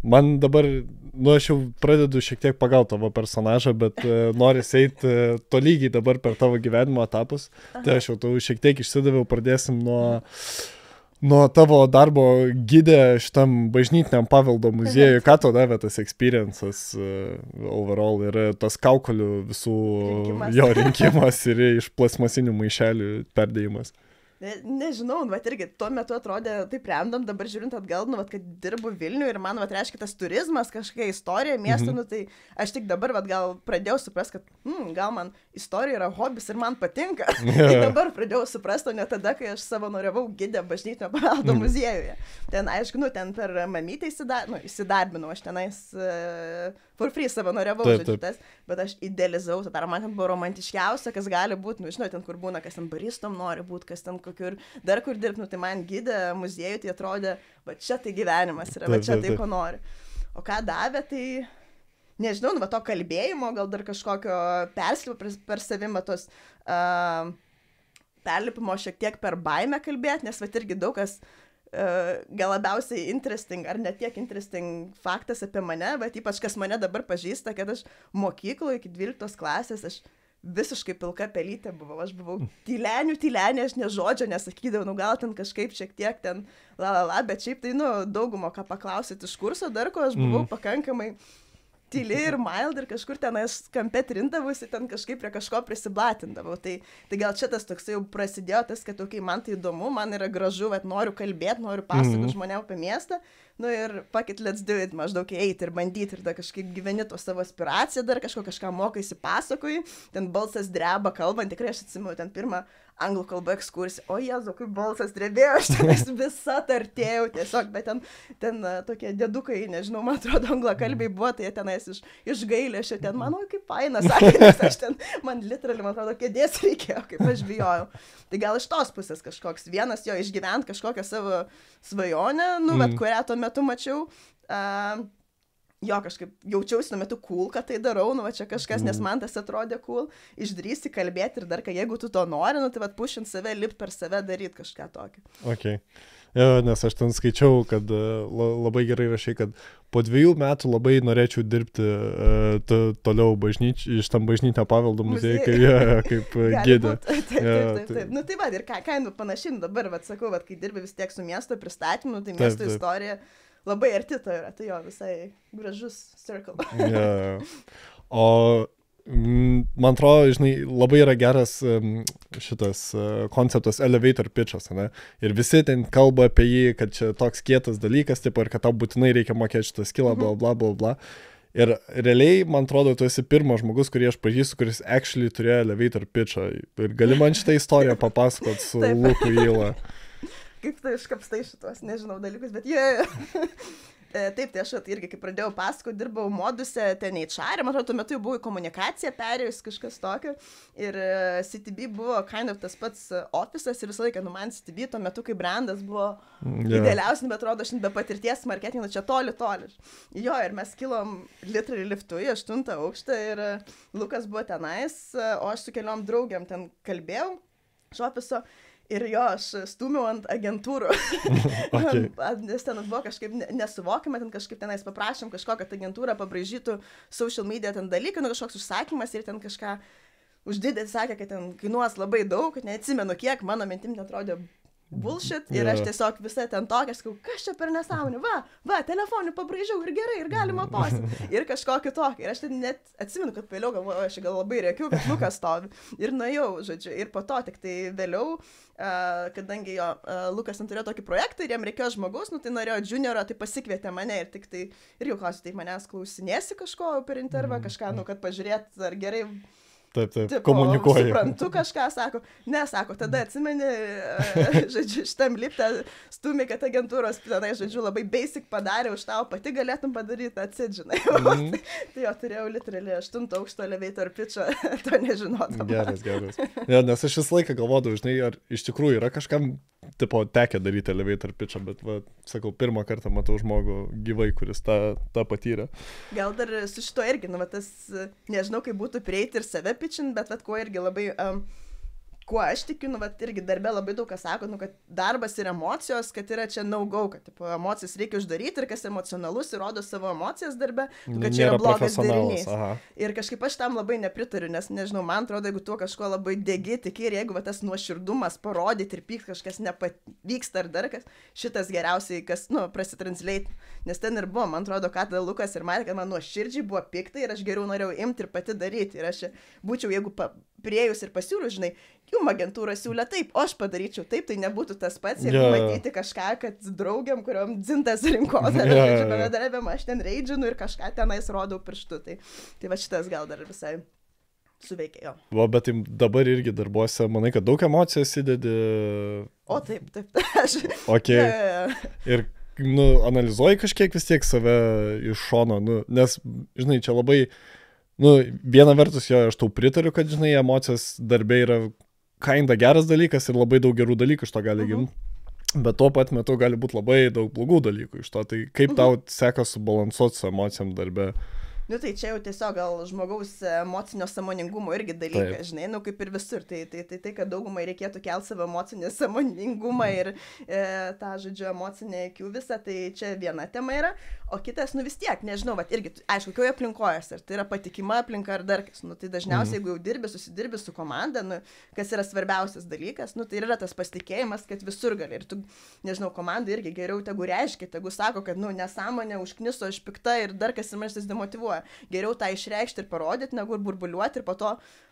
Man dabar, nu aš jau pradedu šiek tiek pagal tavo personažą, bet uh, noris eiti uh, tolygiai dabar per tavo gyvenimo etapus. Aha. Tai aš jau tau šiek tiek išsidaviau, pradėsim nuo, nuo tavo darbo gidė šitam bažnytiniam paveldo muziejui. Ką to davė tas experiences uh, overall ir tas kaukolių visų rinkimas. Jo rinkimas ir iš plasmasinių maišelių perdėjimas? Ne, nežinau, bet irgi tuo metu atrodė taip random, dabar žiūrint atgal, nu, vat, kad dirbu Vilniuje ir man, vat, reiškia, tas turizmas, kažkokia istorija miesto, mm-hmm. nu, tai aš tik dabar, vat, gal pradėjau suprast, kad, hmm, gal man istorija yra hobis ir man patinka. Yeah. Tai dabar pradėjau suprast, o ne tada, kai aš savanoriavau gidę bažnytinio paveldo mm-hmm. muziejuje. Ten, aišku, nu, ten per mamytę įsidar... nu, įsidarbinau, aš tenais uh, for free savanoriavau, žodžiu, tas, bet aš idealizavau, tai man ten buvo romantiškiausia, kas gali būti, nu, žinau, ten kur būna, kas ten baristom nori būti, kas ten kur dar kur dirbti, nu, tai man gidė muziejų, tai atrodė, va čia tai gyvenimas yra, va čia tai, ko nori. O ką davė, tai nežinau, nu, va to kalbėjimo, gal dar kažkokio perslipimo per, per savimą, tos uh, perlipimo šiek tiek per baimę kalbėti, nes va irgi daug kas uh, gal labiausiai interesting, ar net tiek interesting faktas apie mane, bet ypač kas mane dabar pažįsta, kad aš mokykloje iki dvyliktos klasės, aš visiškai pilka pelytė buvau, aš buvau tylenių, tylenė, aš ne žodžio nesakydavau, nu gal ten kažkaip šiek tiek ten la la la, bet šiaip tai, nu, daugumo, ką paklausit iš kurso dar, ko aš buvau mm. pakankamai tyli ir mild ir kažkur ten aš kampe trindavusi, ten kažkaip prie kažko prisiblatindavau, tai, tai gal čia tas toks jau prasidėjo tas, kad okay, man tai įdomu, man yra gražu, bet noriu kalbėti, noriu pasakoti mm. žmonėm apie miestą, nu ir pakit let's do it, maždaug eiti ir bandyti ir dar kažkaip gyveni to savo aspiraciją, dar kažko kažką mokaisi, pasakoji, ten balsas dreba kalbant, tikrai aš atsimenu ten pirmą anglų kalbą ekskursiją, o jezu, kaip balsas drebėjo, aš ten visą tartėjau tiesiog, bet ten, ten tokie dėdukai, nežinau, man atrodo, anglakalbiai buvo, tai jie tenais iš, iš gailėšio, ten man, oi, kaip faina, sakė, aš ten, man literaliai, man atrodo, kėdės reikėjo, kaip aš bijojau. Tai gal iš tos pusės kažkoks vienas jo išgyvent kažkokią savo svajonę, nu, bet kurią tuo metu mačiau, uh, jo kažkaip jaučiausi tuo metu cool, kad tai darau, nu va čia kažkas, nes man tas atrodė cool, išdrįsti kalbėti ir dar, kad jeigu tu to nori, nu tai va pušint save, lipt per save, daryt kažką tokį. Okay. Jo, nes aš ten skaičiau, kad labai gerai rašai, kad po dviejų metų labai norėčiau dirbti t- toliau bažnyč, iš tam bažnytinio paveldo muziejų, kaip, ja, kaip gidė. Taip, taip, taip, taip, taip, taip. Nu tai va, ir ką, ką panašinu dabar, va, sakau, va, kai dirbi vis tiek su miesto pristatymu, tai miesto taip, taip. Istorija labai arti to yra, tai jo, visai gražus circle. Ja. O man atrodo, žinai, labai yra geras šitas konceptas elevator pitchas, ne? Ir visi ten kalba apie jį, kad čia toks kietas dalykas, taip, ir kad tau būtinai reikia mokėti šitą skilą, bla, bla, bla, bla. Ir realiai, man atrodo, tu esi pirmas žmogus, kurį aš pažįstu, kuris actually turėjo elevator pitchą. Ir gali man šitą istoriją papasakot su Luku Yla. Kaip tai iškapstai šitos, nežinau, dalykus, bet jie... Yeah. Taip, tai aš irgi, kai pradėjau pasakoti, dirbau moduse, ten H R, man atrodo, tuo metu jau buvo į komunikaciją perėjus, kažkas tokio. Ir CityBee buvo kind of tas pats ofisas ir visą laiką, nu man CityBee tuo metu, kai brandas buvo yeah. idealiausiai, bet atrodo, aš be patirties marketingo čia toli, toli. Jo, ir mes kilom literally liftu į aštuntą aukštą ir Lukas buvo tenais, o aš su keliom draugiam ten kalbėjau iš ofiso. Ir jo, aš stūmiau ant agentūrų, okay. nes ten buvo kažkaip nesuvokima, ten kažkaip tenais paprašėm kažko, kad agentūra pabraižytų social media ten dalyką, nu kažkoks užsakymas ir ten kažką uždidė, sakė, kad ten kainuos labai daug, kad neatsimenu kiek, mano mintim netrodė bullshit ir yeah. aš tiesiog visą ten tokia, sakau, kas čia per nesąmonį, va, va, telefonį pabraižiau ir gerai, ir galima posti, ir kažkokį tokį. Ir aš ten net atsimenu, kad vėliau galvoju, aš gal labai rėkiu, kad Lukas stovi. Ir nuėjau, žodžiu, ir po to tik tai vėliau, kadangi jo, Lukas ten turėjo tokį projektą ir jam reikėjo žmogus, nu tai norėjo junioro, tai pasikvietė mane ir tik tai, ir jau klausiu, tai manęs klausinėsi kažko per intervą, kažką, nu, kad pažiūrėt, ar gerai... Taip, taip, tipo, komunikuoju. Suprantu kažką, sako, ne, sako, tada atsimeni, žodžiu, šitam liptę stumi, kad agentūros, tenai, žodžiu, labai basic padarė už tau, pati galėtum padaryti, atsidžinai. Mm. Tai jo, turėjau literaliai aštunto aukšto elevator pitch'o, to nežinodama. Geras, geras. Ja, nes aš visą laiką galvodavau, žinai, ar iš tikrųjų yra kažkam, tipo, tekę daryti elevator pitch'ą, bet, va, sakau, pirmą kartą matau žmogų gyvai, kuris tą, tą patyrė. Gal dar su šito irgi, nu, va, tas, nežinau, kaip būtų prieiti ir save pitching, bet vat, kuo irgi labai, um, kuo aš tikiu, nu, vat, irgi darbe labai daug kas sako, nu, kad darbas ir emocijos, kad yra čia no go, kad tipo, emocijas reikia uždaryti ir kas emocionalus įrodo savo emocijas darbe, nu, kad čia nėra yra blogas darinys. Aha. Ir kažkaip aš tam labai nepritariu, nes, nežinau, man atrodo, jeigu tuo kažko labai degi, tiki ir jeigu vat, tas nuoširdumas parodyti ir pykt kažkas nepavyksta ar dar kas, šitas geriausiai, kas, nu, prasitransleit, nes ten ir buvo, man atrodo, kad Lukas ir matė, kad man nuoširdžiai buvo piktai ir aš geriau norėjau imti ir pati daryti. Ir aš būčiau, jeigu pa, priejus ir pasiūliu, žinai, jum agentūra siūlė taip, o aš padaryčiau taip, tai nebūtų tas pats ir yeah. matyti kažką, kad draugiam, kuriuom dzintas rinkos, ar yeah. žodžiu, bendradarbiam, aš ten reidžinu ir kažką tenais rodau pirštu. Tai, tai va šitas gal dar visai suveikėjo. Va, bet tai dabar irgi darbuose, manai, kad daug emocijos įdedi. O taip, taip, aš. Ok. Ir nu, analizuoji kažkiek vis tiek save iš šono, nu, nes, žinai, čia labai, nu, viena vertus jo, aš tau pritariu, kad, žinai, emocijos darbe yra kinda geras dalykas ir labai daug gerų dalykų iš to gali gimti, uh-huh. bet tuo pat metu gali būti labai daug blogų dalykų iš to, tai kaip uh-huh. tau seka subalansuoti su emocijom darbe? Nu tai čia jau tiesiog gal žmogaus emocinio sąmoningumo irgi dalykai, žinai, nu kaip ir visur, tai tai, tai, tai kad daugumai reikėtų kelti savo emocinį sąmoningumą ir e, tą, žodžiu, emocinę akių visą, tai čia viena tema yra, o kitas, nu vis tiek, nežinau, vat irgi, aišku, kokioje aplinkoje, ar tai yra patikima aplinka ar dar kas, nu tai dažniausiai, jeigu jau dirbi, susidirbi su komanda, nu kas yra svarbiausias dalykas, nu tai yra tas pasitikėjimas, kad visur gali ir tu, nežinau, komanda irgi geriau tegu reiškia, tegu sako, kad, nu, nesąmonė, užkniso, aš pikta ir dar kas ir manęs demotyvuoja. Geriau tą išreikšti ir parodyti, negu ir burbuliuoti ir po to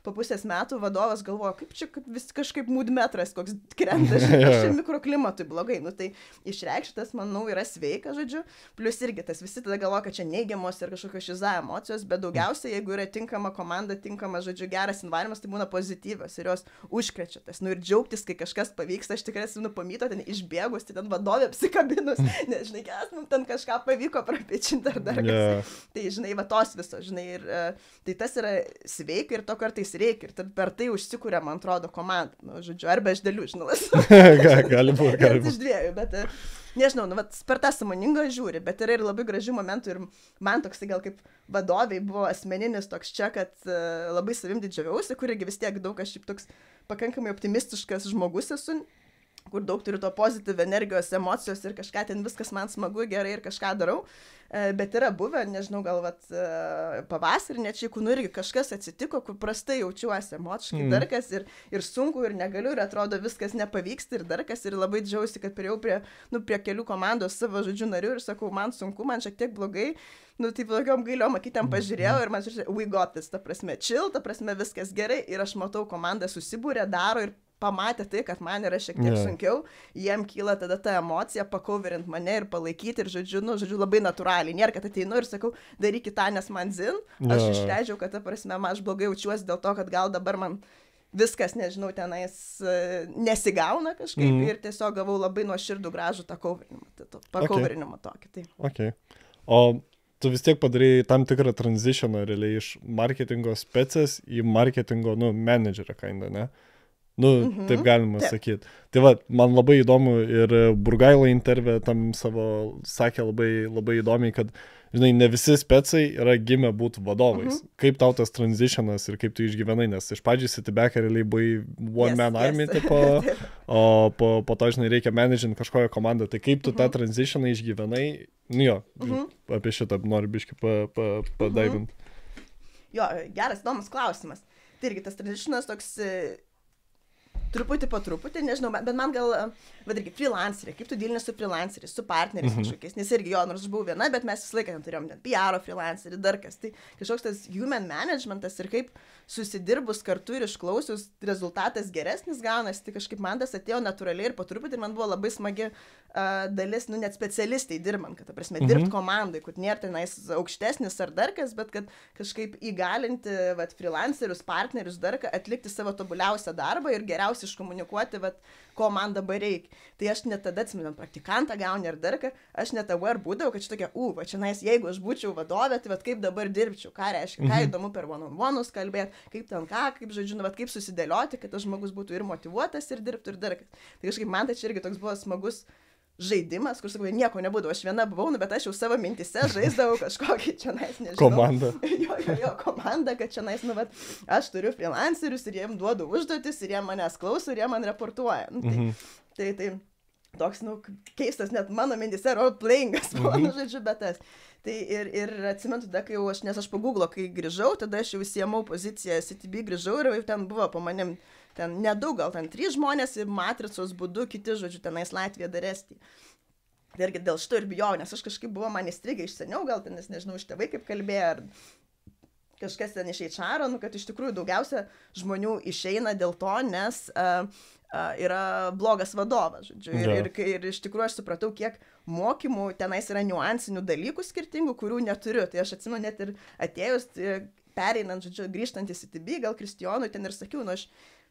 po pusės metų vadovas galvoja, kaip čia kaip vis kažkaip mood metras, koks krenta šiam mikroklimatui blogai. Nu tai išreikštas, manau, yra sveika, žodžiu, plus irgi tas visi tada galvoja, kad čia neigiamos ir kažkokios šiza emocijos, bet daugiausiai, jeigu yra tinkama komanda, tinkama, žodžiu, geras environmentas, tai būna pozityvas ir jos užkrečia tas. Nu ir džiaugtis, kai kažkas pavyksta, aš tikrai esu, nu, pamyto ten išbėgus, tai ten vadovė apsikabinus, nežinai, kas mums ten kažką pavyko prapečinti ar dar kas. Tai, žinai, va, tos visos, žinai, ir tai tas yra sveika ir to kartais reikia, ir per tai užsikūrė, man atrodo, komanda, nu, žodžiu, arba iš dalių, žinau, gali būti, gali būti. Iš dviejų, bet, nežinau, nu, vat, per tą sąmoningą žiūri, bet yra ir labai gražių momentų, ir man toks, gal kaip vadoviai, buvo asmeninis toks čia, kad labai savim didžiaviausi, kuriagi vis tiek daug, aš šiaip toks pakankamai optimistiškas žmogus esu, kur daug turiu to pozityvų energijos, emocijos ir kažką ten viskas man smagu, gerai ir kažką darau, bet yra buvę, nežinau, gal vat, pavasarį, net šiaip, nu irgi kažkas atsitiko, kur prastai jaučiuosi emociškai, mm. dar kas ir, ir sunku ir negaliu ir atrodo viskas nepavyksta ir dar kas ir labai džiaugiuosi, kad priejau prie, nu, prie kelių komandos savo, žodžiu, narių ir sakau, man sunku, man šiek tiek blogai. Nu, taip, tokiom gailiom akytėm pažiūrėjau ir man žiūrėjau, we got this, ta prasme, chill, ta prasme, viskas gerai ir aš matau, komanda susibūrė, daro ir pamatė tai, kad man yra šiek tiek yeah. sunkiau, jiem kyla tada ta emocija, pakoverint mane ir palaikyti ir, žodžiu, nu, žodžiu, labai natūraliai. Nėra, kad ateinu ir sakau, darykit tą, nes man zin, yeah. aš išleidžiau, kad, ta prasme, man aš blogai jaučiuosi dėl to, kad gal dabar man viskas, nežinau, tenais nesigauna kažkaip mm. ir tiesiog gavau labai nuoširdų gražų tą koverinimą. tu, pakoverinimu okay. tokį. Tai. Okay. O tu vis tiek padarėjai tam tikrą transitioną realiai iš marketingo specės į marketingo, nu, managerą kinda, ne? Nu, mm-hmm. taip galima taip. Sakyti. Tai va, man labai įdomu ir Burgailo intervė tam savo sakė labai, labai įdomiai, kad, žinai, ne visi specai yra gimę būti vadovais. Mm-hmm. Kaip tau tas transitionas ir kaip tu išgyvenai, nes iš pradžių CityBee realiai buvai one yes, man yes. army tipo, o po, po to, žinai, reikia managing kažkojo komandą. Tai kaip tu mm-hmm. tą transitioną išgyvenai, nu jo, mm-hmm. apie šitą noriu biškį pa, pa, padaivint. Mm-hmm. Jo, geras, įdomus klausimas. Tai irgi tas transitionas toks... Truputį po truputį, nežinau, bet man gal, bet irgi, freelanceriai, kaip tu dilini su freelanceriais, su partneriais mm-hmm. kažkokiais, nes irgi jo, nors aš buvau viena, bet mes visą laiką turėjom P R, freelancerį, dar kas, tai kažkoks tas human managementas ir kaip susidirbus kartu ir išklausius, rezultatas geresnis gaunasi, tai kažkaip man tas atėjo natūraliai ir po truputį ir man buvo labai smagi uh, dalis, nu net specialistai dirbant, kad, ta prasme, mm-hmm. dirbt komandai, kur nėra tenais aukštesnis ar dar kas, bet kad kažkaip įgalinti vat, freelancerius, partnerius, dar ką, atlikti savo tobuliausią darbą ir geriausią iškomunikuoti, vat, ko man dabar reikia. Tai aš net tada, atsiminant, praktikantą gauni ar dar ką, aš net aware būdavau, kad šitokia, u, va, čia nais, jeigu aš būčiau vadovė, tai vat, kaip dabar dirbčiau, ką reiškia, ką įdomu per one-on-one'us kalbėti, kaip ten ką, kaip žodžiu, nu, vat, kaip susidėlioti, kad tas žmogus būtų ir motivuotas, ir dirbtų, ir dar ką. Tai kažkaip man tai čia irgi toks buvo smagus žaidimas, kur sakau, nieko nebūdavo, aš viena buvau, nu, bet aš jau savo mintise žaisdavau kažkokį čia nais, nežinau. Komanda. Jo, jo, jo, komanda, kad čia nais, nu, bet aš turiu freelancerius ir jiems duodu užduotis ir jie manęs klauso ir jie man reportuoja. Nu, tai, mm-hmm. tai, tai, toks, nu, keistas net mano mintise roleplayingas, buvo, mm-hmm. žodžiu, bet tas. Tai ir, ir atsimenu tada, kai jau aš, nes aš po Google'o, kai grįžau, tada aš jau įsiėmau poziciją CityBee, grįžau ir jau ten buvo po manim ten nedaug, gal ten trys žmonės ir matricos būdu, kiti, žodžiu, tenais Latvija daresti. Tai irgi dėl šito ir bijau, nes aš kažkaip buvo man įstrigę iš seniau, gal ten, nes nežinau, iš tėvai kaip kalbėjo, ar kažkas ten iš H R, nu, kad iš tikrųjų daugiausia žmonių išeina dėl to, nes uh, uh, yra blogas vadovas, žodžiu. Ir, yeah. ir, ir iš tikrųjų aš supratau, kiek mokymų tenais yra niuansinių dalykų skirtingų, kurių neturiu. Tai aš atsimenu net ir atėjus, pereinant, žodžiu, grįžtant į CityBee, gal Kristijonui ten ir sakiau, nu, aš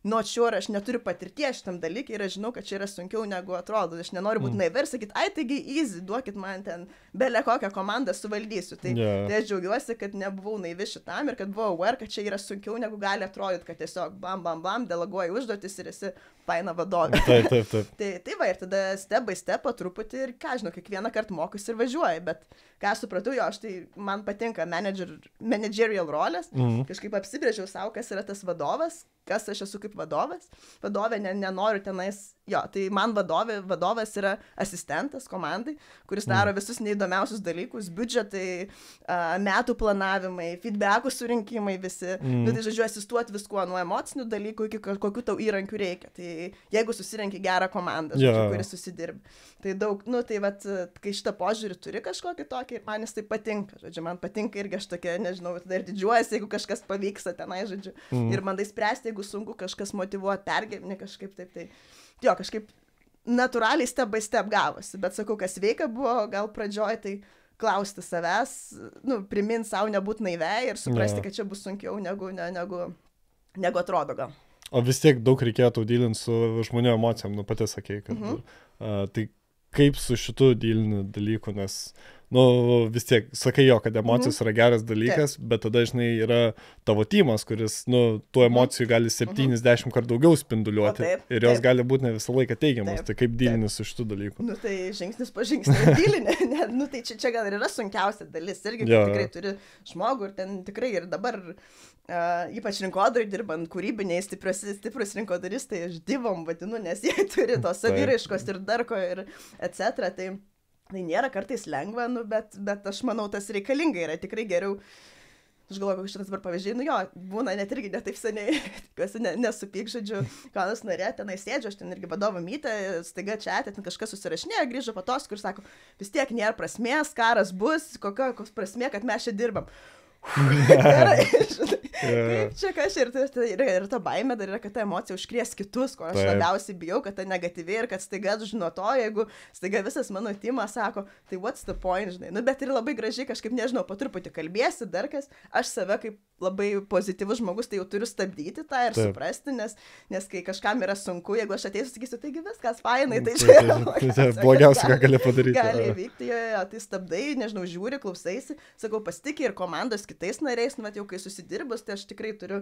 Nuo čia sure, aš neturiu patirties šitam dalykį ir aš žinau, kad čia yra sunkiau negu atrodo. Aš nenoriu būti mm. naivi ir sakyti, ai, taigi easy, duokit man ten, belė kokią komandą suvaldysiu. Tai, yeah. tai aš džiaugiuosi, kad nebuvau naivi šitam ir kad buvau aware, kad čia yra sunkiau negu gali atrodyti, kad tiesiog bam, bam, bam, deleguoji užduotis ir esi faina vadovė. Taip, taip, taip. tai, tai va, ir tada step by step, po truputį ir ką žinau, kiekvieną kartą mokusi ir važiuoji, bet ką supratau, jo, aš tai man patinka manager, managerial rolės, mm. kažkaip apsibrėžiau savo, kas yra tas vadovas, kas aš esu kaip vadovas. Vadovė ne, nenoriu tenais, jo, tai man vadovė, vadovas yra asistentas komandai, kuris daro visus neįdomiausius dalykus, biudžetai, metų planavimai, feedbackų surinkimai visi. Mm. Nu, tai žodžiu, asistuoti viskuo nuo emocinių dalykų iki kokių tau įrankių reikia. Tai jeigu susirenki gerą komandą, žodžiu, yeah. kuris susidirbi. Tai daug, nu, tai vat, kai šitą požiūrį turi kažkokį tokį, man jis tai patinka. Žodžiu, man patinka irgi aš tokia, nežinau, tada ir didžiuojasi, jeigu kažkas pavyksta tenai, žodžiu. Mm. Ir bandai spręsti, jeigu sunku kažkas motivuoti, pergyveni kažkaip taip, tai jo, kažkaip natūraliai step by step gavosi, bet sakau, kas veikia buvo gal pradžioj, tai klausti savęs, nu, primint savo nebūt naivei ir suprasti, ja. Kad čia bus sunkiau negu, ne, negu, negu atrodo gal. O vis tiek daug reikėtų dylinti su žmonių emocijom, nu, pati sakei, kad mhm. uh, tai kaip su šitu dyliniu dalyku, nes nu, vis tiek, sakai jo, kad emocijos mm-hmm. yra geras dalykas, taip. Bet tada, žinai, yra tavo tymas, kuris, nu, tų emocijų gali septyniasdešimt mm-hmm. kart daugiau spinduliuoti taip, ir jos taip. Gali būti ne visą laiką teigiamas, taip, tai kaip dylinis su šitų dalykų. Nu, tai žingsnis po žingsnio dylinė, nu, tai čia, čia gal ir yra sunkiausia dalis, irgi ja. Tikrai turi žmogų ir ten tikrai ir dabar, uh, ypač rinkodarai dirbant, kūrybiniai stiprus, stiprus rinkodaristai, aš divom vadinu, nes jie turi tos saviraiškos ir darko ir et cetera. Tai Tai nėra kartais lengva, nu, bet, bet aš manau, tas reikalinga yra tikrai geriau. Aš galvoju, kad šitas dabar pavyzdžiai, nu jo, būna net irgi ne taip seniai, tikiuosi, ne, nesupyk, žodžiu, ką nors norė, tenai sėdžiu, aš ten irgi vadovo mytą, staiga čia, ten kažkas susirašinėjo, grįžo po tos, kur sako, vis tiek nėra prasmės, karas bus, kokia prasmė, kad mes čia dirbam. Gerai, žinai, kaip čia kažkaip, ir, ir ta baimė dar yra, kad ta emocija užkries kitus, ko aš labiausiai bijau, kad ta negatyvi ir kad staiga, žinau to, jeigu staiga visas mano timas sako, tai what's the point, žinai, nu bet ir labai gražiai kažkaip, nežinau, po truputį kalbėsi, dar kas, aš save kaip labai pozityvus žmogus, tai jau turiu stabdyti tą ir taip suprasti, nes, nes kai kažkam yra sunku, jeigu aš ateisiu, sakysiu, taigi viskas fainai, tai čia yra blogiausia, ką gali padaryti. Gali vykti, jo, jo, tai stabdai, nežinau, žiūri, klausaisi, sakau, pasitikiu ir komandos kitais nariais, nu, bet jau kai susidirbus, tai aš tikrai turiu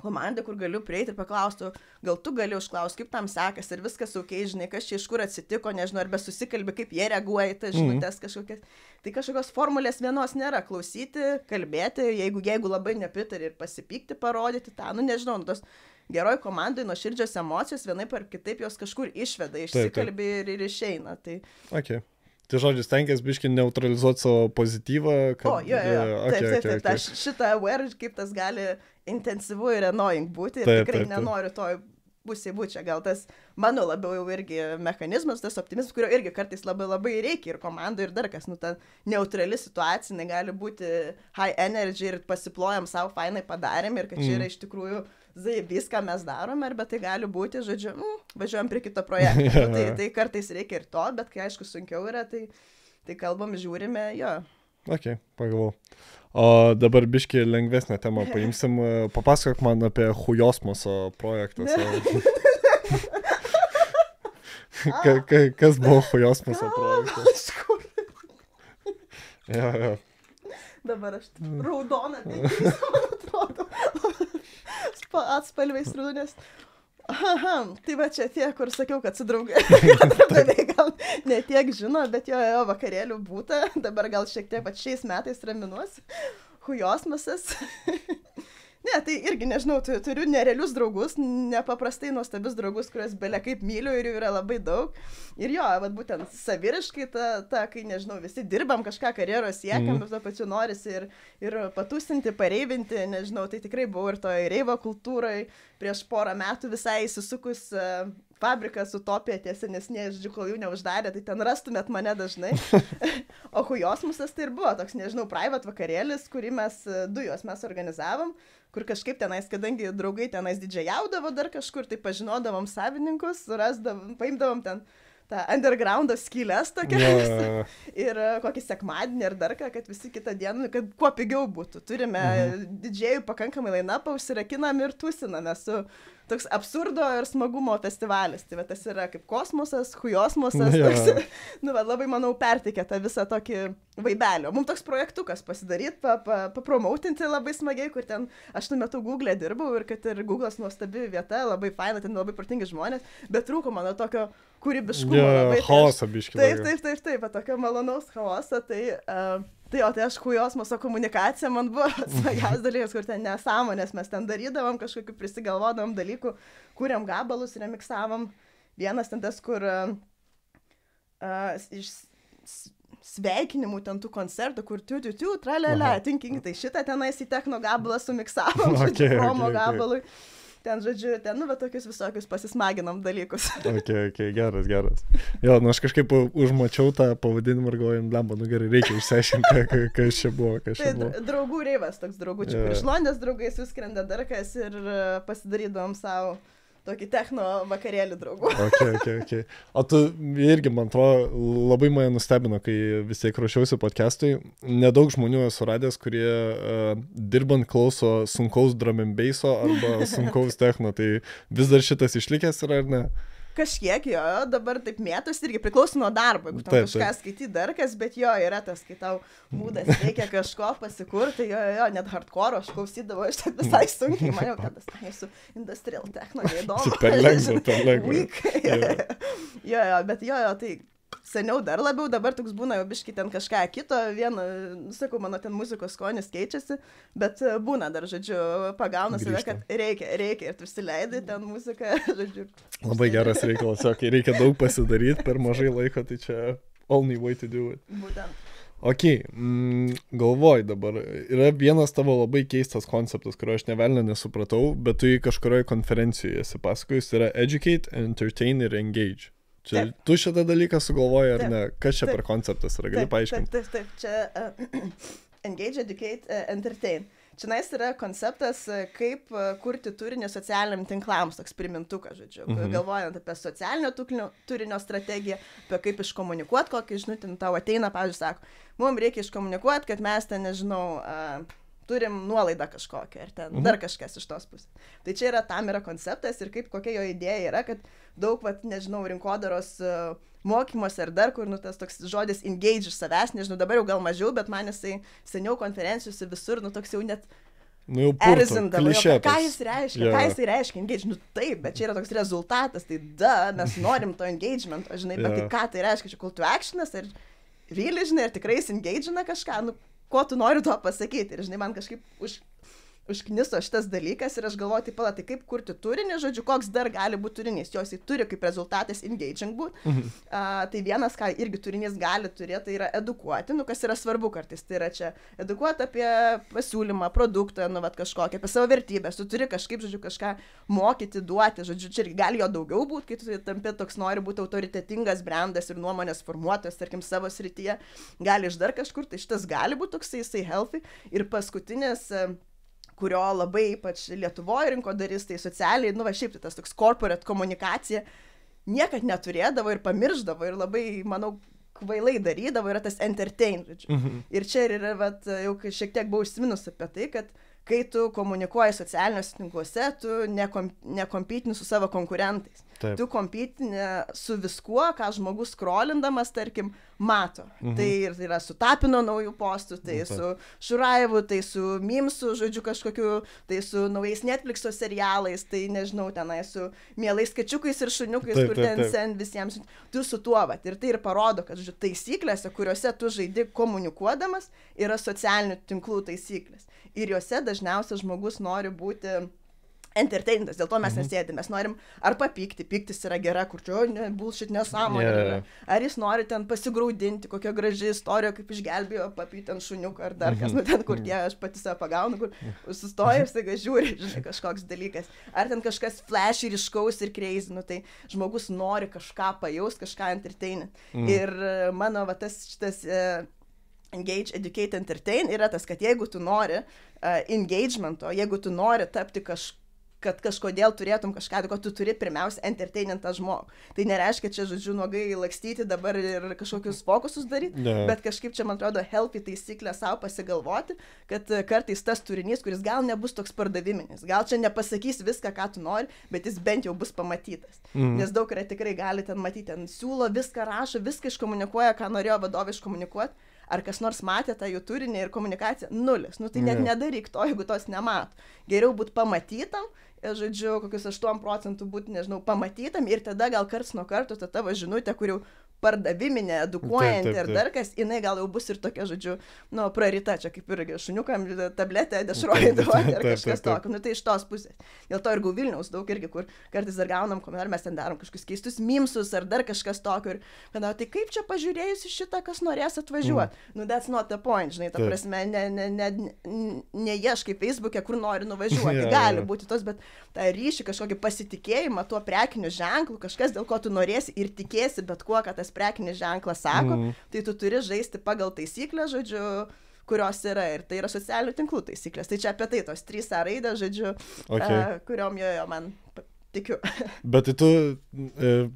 komandą, kur galiu prieiti ir paklausti, gal tu gali užklausti, kaip tam sekas, ir viskas saukiai, žinai, kas čia iš kur atsitiko, nežinau, arba susikalbė, kaip jie reaguoja į tas žinutės mm. kažkokias. Tai kažkokios formulės vienos nėra, klausyti, kalbėti, jeigu, jeigu labai nepritari ir pasipykti, parodyti tą, nu nežinau, nu, tos geroj komandai nuo širdžios emocijos vienaip ar kitaip jos kažkur išveda, išsikalbė ir, ir išeina. Tai... Okay. Tai žodžiu, stengiasi biškį neutralizuoti savo pozityvą. Kad... O, jo, jo, jo. Okay, taip, taip, taip, okay, okay. Šitą aware, kaip tas gali intensyvu ir annoying būti, taip, ir tikrai taip, nenoriu to pusėje būti. Gal tas mano labiau jau irgi mechanizmas, tas optimizmas, kurio irgi kartais labai labai reikia ir komandai, ir dar kas, nu, ta neutrali situacija, negali būti high energy ir pasiplojam savo, fainai padarėm ir kad čia yra mm. iš tikrųjų viską mes darome, arba tai gali būti, žodžiu, mm, važiuojam prie kito projekto. Yeah. Nu, tai, tai kartais reikia ir to, bet kai aišku sunkiau yra, tai, tai kalbam, žiūrime, jo. Ok, pagalvau. O dabar biškį lengvesnę temą paimsim. Papasakok man apie Hujosmoso projektą. ka, ka, kas buvo Hujosmoso projektas? ja, ja. Dabar aš raudona, man atrodo. Atspalviais rūdunės. Aha, tai va čia tie, kur sakiau, kad su draugai gal ne tiek žino, bet jo, jo vakarėlių būta, dabar gal šiek tiek pat šiais metais raminuosi. Hujosmasas. Ne, tai irgi, nežinau, turiu nerealius draugus, nepaprastai nuostabius draugus, kuriuos belia kaip myliu ir jų yra labai daug. Ir jo, vat būtent saviriškai, ta, ta, kai, nežinau, visi dirbam kažką karjeros siekiam, mm. to pačiu norisi ir, ir patūsinti, pareivinti, nežinau, tai tikrai buvau ir toj reivo kultūrai prieš porą metų visai įsisukus... Uh, fabrikas Utopija tie senesnė, žodžiu, kol jų neuždarė, tai ten rastumėt mane dažnai. O Hujosmusas tai ir buvo toks, nežinau, private vakarėlis, kurį mes dujos mes organizavom, kur kažkaip tenais, kadangi draugai tenais didžiajaudavo dar kažkur, tai pažinodavom savininkus, surasdavom, paimdavom ten tą undergroundo skylės tokias yeah. ir kokį sekmadienį ar dar ką, kad visi kitą dieną, kad kuo pigiau būtų. Turime mm-hmm. didžėjų pakankamai lainapą, užsirakinam ir tūsiname su toks absurdo ir smagumo festivalis. Tai va, tas yra kaip kosmosas, Hujosmosas, yeah. toks, nu va, labai, manau, perteikia tą visą tokį vaibelio. Mums toks projektukas pasidaryt, pa, pa, papromautinti labai smagiai, kur ten aš tuo metu Google'e dirbau ir kad ir Google'as nuostabi vieta, labai faina, ten labai protingi žmonės, bet rūko mano tokio kūrybiškumo. Yeah, chaosą biškį. Taip, taip, taip, taip, va, tokio malonaus chaosą, tai... Uh, Tai o tai aš Hujosmoso komunikacija man buvo smagiausias dalykas, kur ten nesąmonės, mes ten darydavom, kažkokiu prisigalvodavom dalykų, kūrėm gabalus, remiksavom. Vienas ten tas, kur uh, iš sveikinimų ten tų koncertų, kur tiu, tiu, tiu, tralelė, tinkingi, tai šitą tenais į techno gabalą sumiksavom, okay, promo okay, gabalui. Okay. Ten, žodžiu, ten, nu, va, tokius visokius pasismaginam dalykus. Ok, ok, geras, geras. Jo, nu, aš kažkaip užmačiau tą pavadinimą ir galvojom, lemba, nu, gerai, reikia išsiaiškinti, kas čia buvo, kas čia buvo. Tai draugų reivas toks draugučių, yeah. Iš Londės draugais suskrenda dar kas ir pasidarydom savo tokį techno vakarėlį draugų. Ok, ok, ok. O tu irgi, man atrodo, labai mane nustebino, kai vis tiek ruošiausi podcastui. Nedaug žmonių esu radęs, kurie uh, dirbant klauso sunkaus drum and basso arba sunkaus techno. Tai vis dar šitas išlikęs yra, ar ne? Kažkiek jo, dabar taip mėtos irgi priklauso nuo darbo, jeigu tam kažką skaity dar kas, bet jo, yra tas, kai tau būdas reikia kažko pasikurti, jo, jo, net hardcore aš klausydavau, aš ten visai sunkiai, maniau, kad tas ten esu industrial techno, neįdomu. Super lengva, super lengva. Jo, jo, bet jo, jo, tai... Seniau dar labiau, dabar toks būna jau biškai ten kažką kito, vieno, sakau, mano ten muzikos skonis keičiasi, bet būna dar, žodžiu, pagauna save, kad reikia, reikia, ir tu įsileidai ten muziką, žodžiu. Labai geras reikalas, jo, kai reikia daug pasidaryti, per mažai laiko, tai čia only way to do it. Būtent. Ok, mm, galvoj dabar, yra vienas tavo labai keistas konceptas, kurio aš nevelnio nesupratau, bet tu jį kažkurioje konferencijoje esi pasakojus, yra educate, entertain ir engage. Čia taip. Tu šitą dalyką sugalvoji, ar taip. Ne? Kas čia taip. Per konceptas yra? Gali paaiškinti? Taip, taip, taip. Čia uh, engage, educate, uh, entertain. Čia nais yra konceptas, uh, kaip uh, kurti turinį socialiniam tinklams, toks primintukas, žodžiu. Mm-hmm. Galvojant apie socialinio turinio, turinio strategiją, apie kaip iškomunikuoti, kokį žinutį tau ateina, pavyzdžiui, sako, mums reikia iškomunikuoti, kad mes ten, nežinau... Uh, turim nuolaidą kažkokią ir ten dar kažkas iš tos pusės. Tai čia yra, tam yra konceptas ir kaip kokia jo idėja yra, kad daug, vat, nežinau, rinkodaros mokymas ar dar kur, nu, tas toks žodis engage iš savęs, nežinau, dabar jau gal mažiau, bet man jisai seniau konferencijose visur, nu, toks jau net nu, jau purto, erzindavo, jo, ką jis reiškia, yeah. ką jis reiškia, engage, nu, taip, bet čia yra toks rezultatas, tai da, mes norim to engagemento, žinai, yeah. bet tai ką tai reiškia, čia call to actionas, ar really, žinai, ar tikrai jis engage'ina kažką, nu, ko tu nori tuo pasakyti, ir, žinai, man kažkaip už... užkniso šitas dalykas ir aš galvoju, tai pala, tai kaip kurti turinį, žodžiu, koks dar gali būti turinys, jos jį turi kaip rezultatas engaging būti, mhm. uh, tai vienas, ką irgi turinys gali turėti, tai yra edukuoti, nu, kas yra svarbu kartais, tai yra čia edukuoti apie pasiūlymą, produktą, nu, vat, kažkokią, apie savo vertybę, tu turi kažkaip, žodžiu, kažką mokyti, duoti, žodžiu, čia gali jo daugiau būti, kai tu tampi toks nori būti autoritetingas brandas ir nuomonės formuotojas, tarkim, savo srityje, gali iš dar kažkur, tai šitas gali būti toksai, jisai healthy. Ir paskutinis, kurio labai ypač Lietuvoje rinkodaristai, socialiai, nu va šiaip tai tas toks corporate komunikacija niekad neturėdavo ir pamiršdavo ir labai, manau, kvailai darydavo, yra tas entertain, žodžiu. Mhm. Ir čia yra, vat, jau šiek tiek buvau užsiminus apie tai, kad kai tu komunikuoji socialiniuose tinkluose, tu nekom, nekompytini su savo konkurentais. Taip. Tu kompytini su viskuo, ką žmogus scrollindamas, tarkim, mato. Mhm. Tai yra su Tapino naujų postų, tai taip. Su Šurajevu, tai su Mimsu, žodžiu, kažkokiu, tai su naujais Netflix'o serialais, tai nežinau, tenai su mielais kačiukais ir šuniukais, taip, kur ten sen visiems, tu su tuo, vat. Ir tai ir parodo, kad, žodžiu, taisyklėse, kuriuose tu žaidi komunikuodamas, yra socialinių tinklų taisyklės. Ir juose dažniausiai žmogus nori būti entertainintas, dėl to mes mhm. nesėdėm, mes norim ar papykti, pyktis yra gera, kur čia, ne, bullshit nesąmonė, yeah. ar jis nori ten pasigraudinti, kokia graži istorija, kaip išgelbėjo papyti ten šuniuką ar dar kas, nu ten, kur tie, aš pati save pagaunu, kur sustoja ir staiga žiūri, žinai, kažkoks dalykas, ar ten kažkas flash ir iškaus ir crazy, nu tai žmogus nori kažką pajaust, kažką entertaininti. Mhm. Ir mano, va, tas šitas engage, educate, entertain yra tas, kad jeigu tu nori uh, engagemento, jeigu tu nori tapti kažką, kad kažkodėl turėtum kažką, ko tu turi pirmiausia entertainintą žmogų. Tai nereiškia čia, žodžiu, nuogai lakstyti dabar ir kažkokius fokusus daryti, yeah. bet kažkaip čia, man atrodo, healthy taisyklę savo pasigalvoti, kad kartais tas turinys, kuris gal nebus toks pardaviminis, gal čia nepasakys viską, ką tu nori, bet jis bent jau bus pamatytas. Mm. Nes daug yra tikrai gali ten matyti, ten siūlo, viską rašo, viską iškomunikuoja, ką norėjo vadovai iškomunikuoti. Ar kas nors matė tą jų turinį ir komunikaciją? Nulis. Nu tai net yeah. nedaryk to, jeigu tos nemato. Geriau būti pamatytam, žodžiu, kokius aštuoni procentai būti, nežinau, pamatytam ir tada gal karts nuo karto ta tavo žinutė, kur jau pardaviminė, edukuojanti ir dar kas, jinai gal jau bus ir tokia, žodžiu, nu, prarita, čia kaip ir šuniukam tabletę dešroji duoti ar kažkas tokio. Nu tai iš tos pusės. Dėl to ir Go Vilnius daug irgi, kur kartais dar gaunam, kuo mes ten darom kažkokius keistus mimsus ar dar kažkas tokio. Ir, kad, tai kaip čia pažiūrėjusi šitą, kas norės atvažiuoti? Nu, that's not the point, žinai, ta taip. Prasme, ne, ne, ne, neieškai Facebook'e, kur nori nuvažiuoti, yeah, gali yeah. būti tos, bet tą ryšį, kažkokį pasitikėjimą tuo prekiniu ženklu, kažkas, dėl ko tu norėsi ir tikėsi bet kuo, kad tas prekinis ženklas sako, mm. tai tu turi žaisti pagal taisyklę, žodžiu, kurios yra, ir tai yra socialinių tinklų taisyklės. Tai čia apie tai tos trys A raidės, žodžiu, okay. uh, kuriom jo, jo man tikiu. Bet tai tu,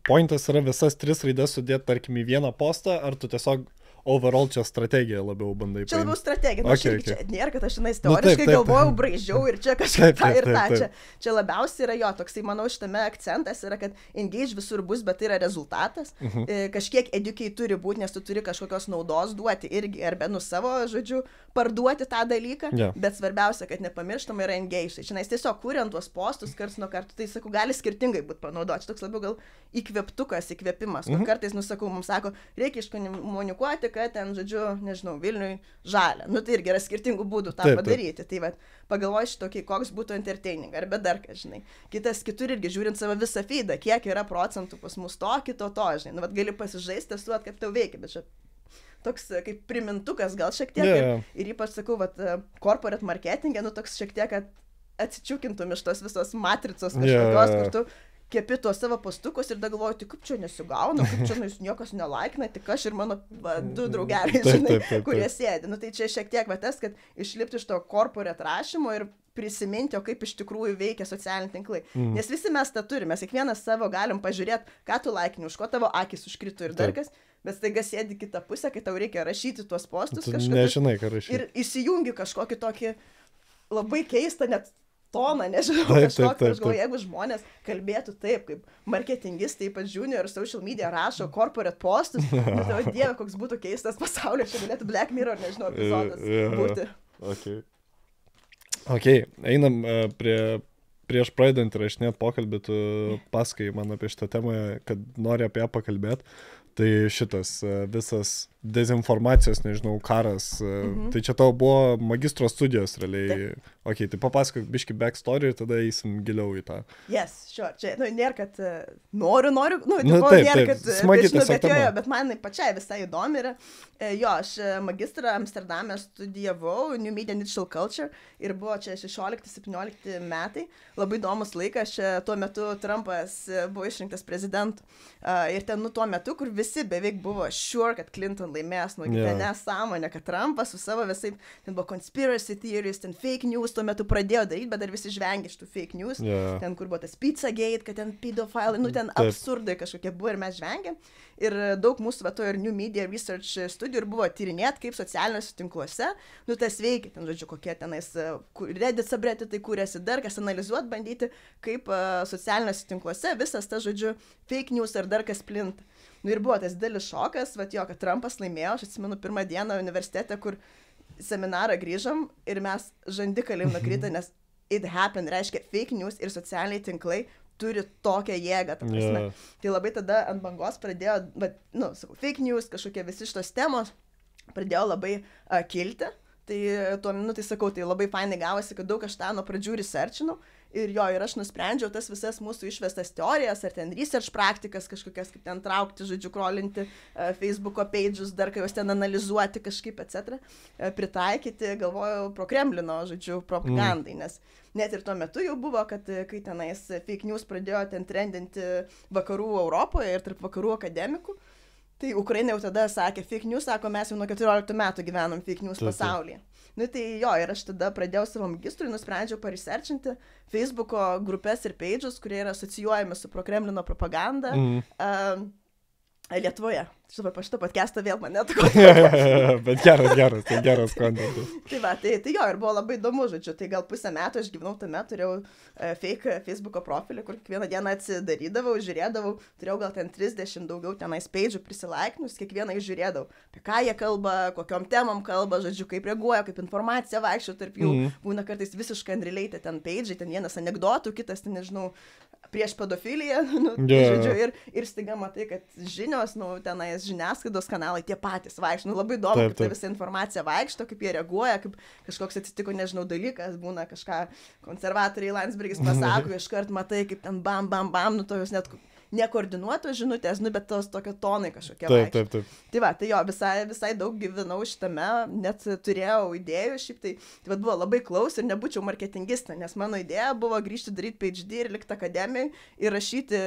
pointas yra visas tris raidės sudėti, tarkim, į vieną postą, ar tu tiesiog overall čia strategija labiau bandai paimti? Čia labiau strategija, okay, aš okay. čia nėra, kad aš tenais teoriškai nu, galvojau, braižiau ir čia kažką taip, taip, ir tą. Čia, čia labiausiai yra jo, toksai, manau, šitame akcentas yra, kad engage visur bus, bet tai yra rezultatas. Uh-huh. Kažkiek educate turi būti, nes tu turi kažkokios naudos duoti irgi, arba nu savo, žodžiu, parduoti tą dalyką, yeah. bet svarbiausia, kad nepamirštama yra engage. Tai čia tiesiog kuriant tuos postus karts nuo karto, tai sakau, gali skirtingai būti panaudoti. Čia toks labiau gal įkvėptukas, įkvėpimas, kur uh-huh. kartais, nu sakau, mums sako, reikia iškomunikuoti, kad ten, žodžiu, nežinau, Vilniui žalia. Nu, tai irgi yra skirtingų būdų tą taip, padaryti. Taip. Tai vat, pagalvoju šitokį, koks būtų entertaining, arba dar ką, žinai. Kitas kitur irgi, žiūrint savo visą feedą, kiek yra procentų pas mus to, kito to, žinai. Nu, vat, gali pasižaisti, testuot, kaip tau veikia, bet čia toks kaip primintukas gal šiek tiek. Yeah. Ir, ir ypač, sakau, vat, corporate marketing'e, nu, toks šiek tiek, kad atsičiūkintum iš tos visos matricos kažkokios, yeah. kur tu kepi tuos savo postukus ir da galvoju, tai kaip čia nesigauna, kaip čia nu, jūs niekas nelaikina, tik aš ir mano va, du draugeliai, žinai, kurie sėdi. Nu tai čia šiek tiek va tas, kad išlipti iš to corporate rašymo ir prisiminti, o kaip iš tikrųjų veikia socialiniai tinklai. Mm. Nes visi mes tą turime, kiekvienas savo galim pažiūrėti, ką tu laikini, už ko tavo akis užkrito ir dar kas, bet staiga sėdi kitą pusę, kai tau reikia rašyti tuos postus kažką. Nežinai, ką rašyti. Ir įsijungi kažkokį tokį labai keista net toną, nežinau, taip, kažkokį, taip, taip, aš galvoju, jeigu žmonės kalbėtų taip, kaip marketingistai, ypač junior social media rašo corporate postus, bet tavo dieve, koks būtų keistas pasaulis, čia galėtų Black Mirror, nežinau, epizodas yeah, būti. Okay. Ok, einam prie, prieš praeidant rašinėt pokalbį, tu pasakai man apie šitą temą, kad nori apie ją pakalbėti, tai šitas visas dezinformacijos, nežinau, karas, mhm. tai čia tau buvo magistro studijos realiai. Taip. Ok, tai papasakok biškį backstory ir tada eisim giliau į tą. Yes, sure, čia, nu, nėra, kad noriu, noriu, nu, nu taip, nėra, taip, kad biškinu, bet jo, bet man pačiai visai įdomi yra. Jo, aš magistrą Amsterdame studijavau, New Media Digital Culture, ir buvo čia šešiolikti septyniolikti metai, labai įdomus laikas, tuo metu Trumpas buvo išrinktas prezidentu, ir ten, nu, tuo metu, kur visi beveik buvo sure, kad Clinton laimės, nu, yeah. nesąmonė, kad Trumpas su savo visai, ten buvo conspiracy theories, ten fake news, tuo metu pradėjo daryti, bet dar visi žvengė iš tų fake news, yeah. ten, kur buvo tas Pizzagate, kad ten pedofilai, nu, ten Taip. absurdai kažkokie buvo ir mes žvengėm. Ir daug mūsų vato ir New Media Research studijų ir buvo tyrinėt, kaip socialiniuose tinkluose, nu, tas veikia, ten, žodžiu, kokie tenais Reddit subreddit, tai kūrėsi dar, kas analizuot, bandyti, kaip uh, socialiniuose tinkluose visas tas, žodžiu, fake news ar dar kas plinta. Nu ir buvo tas didelis šokas, vat jo, kad Trumpas laimėjo, aš atsimenu pirmą dieną universitete, kur seminarą grįžom ir mes žandikalim nukritę, nes it happened, reiškia fake news ir socialiniai tinklai turi tokią jėgą, ta prasme. Yeah. Tai labai tada ant bangos pradėjo, vat, nu, sakau, fake news, kažkokie visi šitos temos pradėjo labai uh, kilti. Tai tuo minu, tai sakau, tai labai fainai gavosi, kad daug aš tą nuo pradžių researchinau. Ir jo, ir aš nusprendžiau tas visas mūsų išvestas teorijas, ar ten research praktikas kažkokias, kaip ten traukti, žodžiu, krolinti Facebook'o page'us, dar kai juos ten analizuoti kažkaip, et cetera. Pritaikyti, galvojau, pro Kremlino, žodžiu, propagandai, nes net ir tuo metu jau buvo, kad kai tenais fake news pradėjo ten trendinti vakarų Europoje ir tarp vakarų akademikų, tai Ukraina jau tada sakė fake news, sako, mes jau nuo keturioliktų metų gyvenom fake news pasaulyje. Nu tai jo, ir aš tada pradėjau savo magistrui, nusprendžiau paresearchinti Facebook'o grupės ir page'us, kurie yra asocijuojami su pro-Kremlino propaganda mm. uh, Lietuvoje. Supra, po šitą podcastą vėl mane atko. Bet geras, geras, tai geras kontentas. Tai va, tai, tai jo, ir buvo labai įdomu, žodžiu, tai gal pusę metų aš gyvenau tame, turėjau uh, fake Facebook'o profilį, kur kiekvieną dieną atsidarydavau, žiūrėdavau, turėjau gal ten trisdešimt daugiau tenais page'ų prisilaiknus, kiekvieną jį žiūrėdavau, apie ką jie kalba, kokiom temom kalba, žodžiu, kaip reaguoja, kaip informacija vaikščio tarp jų, mm. būna kartais visiškai unrelated ten page'ai, ten vienas anegdotų, kitas, ten, nežinau, prieš pedofiliją, nu, yeah. žodžiu, ir, ir staiga matai, kad žinios, nu, tenais žiniasklaidos kanalai tie patys vaikšto. Nu, labai įdomu, kaip ta visa informacija vaikšto, kaip jie reaguoja, kaip kažkoks atsitiko, nežinau, dalykas, būna kažką konservatoriai Landsbergis pasako, iškart matai, kaip ten bam, bam, bam, nu, tojus net nekoordinuotos žinutės, nu, bet tos tokio tonai kažkokie vaikšto. Taip, taip, taip. Tai va, tai jo, visai, visai daug gyvenau šitame, net turėjau idėjų, šiaip tai, tai va, buvo labai klaus ir nebūčiau marketingista, nes mano idėja buvo grįžti daryti PhD ir likti akademijai ir rašyti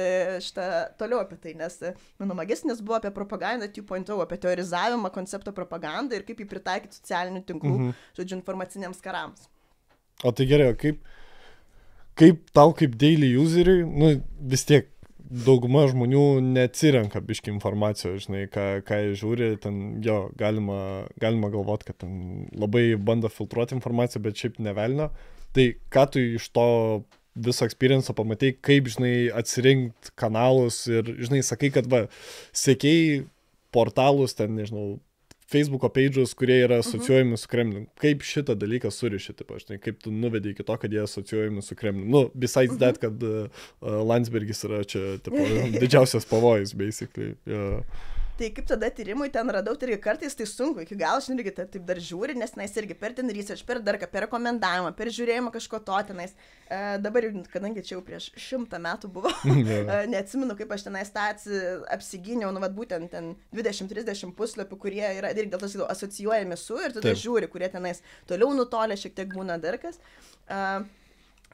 šitą toliau apie tai, nes mano magistinis buvo apie propagandą du taškas nulis, apie teorizavimą, koncepto propagandą ir kaip jį pritaikyti socialinių tinklų, mhm. žodžiu, informaciniams karams. O tai gerai, o kaip, kaip tau kaip daily useriui, nu, vis tiek dauguma žmonių neatsirenka biški informacijos, žinai, ką, ką jie žiūri, ten, jo, galima, galima galvoti, kad ten labai bando filtruoti informaciją, bet šiaip nevelnio. Tai ką tu iš to viso experience'o pamatei, kaip, žinai, atsirinkti kanalus ir, žinai, sakai, kad, va, sėkiai portalus, ten, nežinau, Facebook'o page'us, kurie yra asociuojami uh-huh. su Kremlin. Kaip šitą dalyką suriši, taip, žinai, kaip tu nuvedė iki to, kad jie asociuojami su Kremlin. Nu, besides uh-huh. that, kad uh, Landsbergis yra čia, taip, didžiausias pavojus, basically. Yeah. Tai kaip tada tyrimui ten radau, tai irgi kartais tai sunku, iki galo aš irgi taip dar žiūri, nes tenais irgi per ten research, per darką, per rekomendavimą, per žiūrėjimą kažko to tenais. E, dabar, kadangi čia jau prieš šimtą metų buvo, yeah. neatsimenu, kaip aš tenais tą apsigyniau, nu, vat būtent ten dvidešimt trisdešimt puslapių, kurie yra irgi dėl to sakau, asocijuojami su ir tada Taip. žiūri, kurie tenais toliau nutolė, šiek tiek būna darkas. E,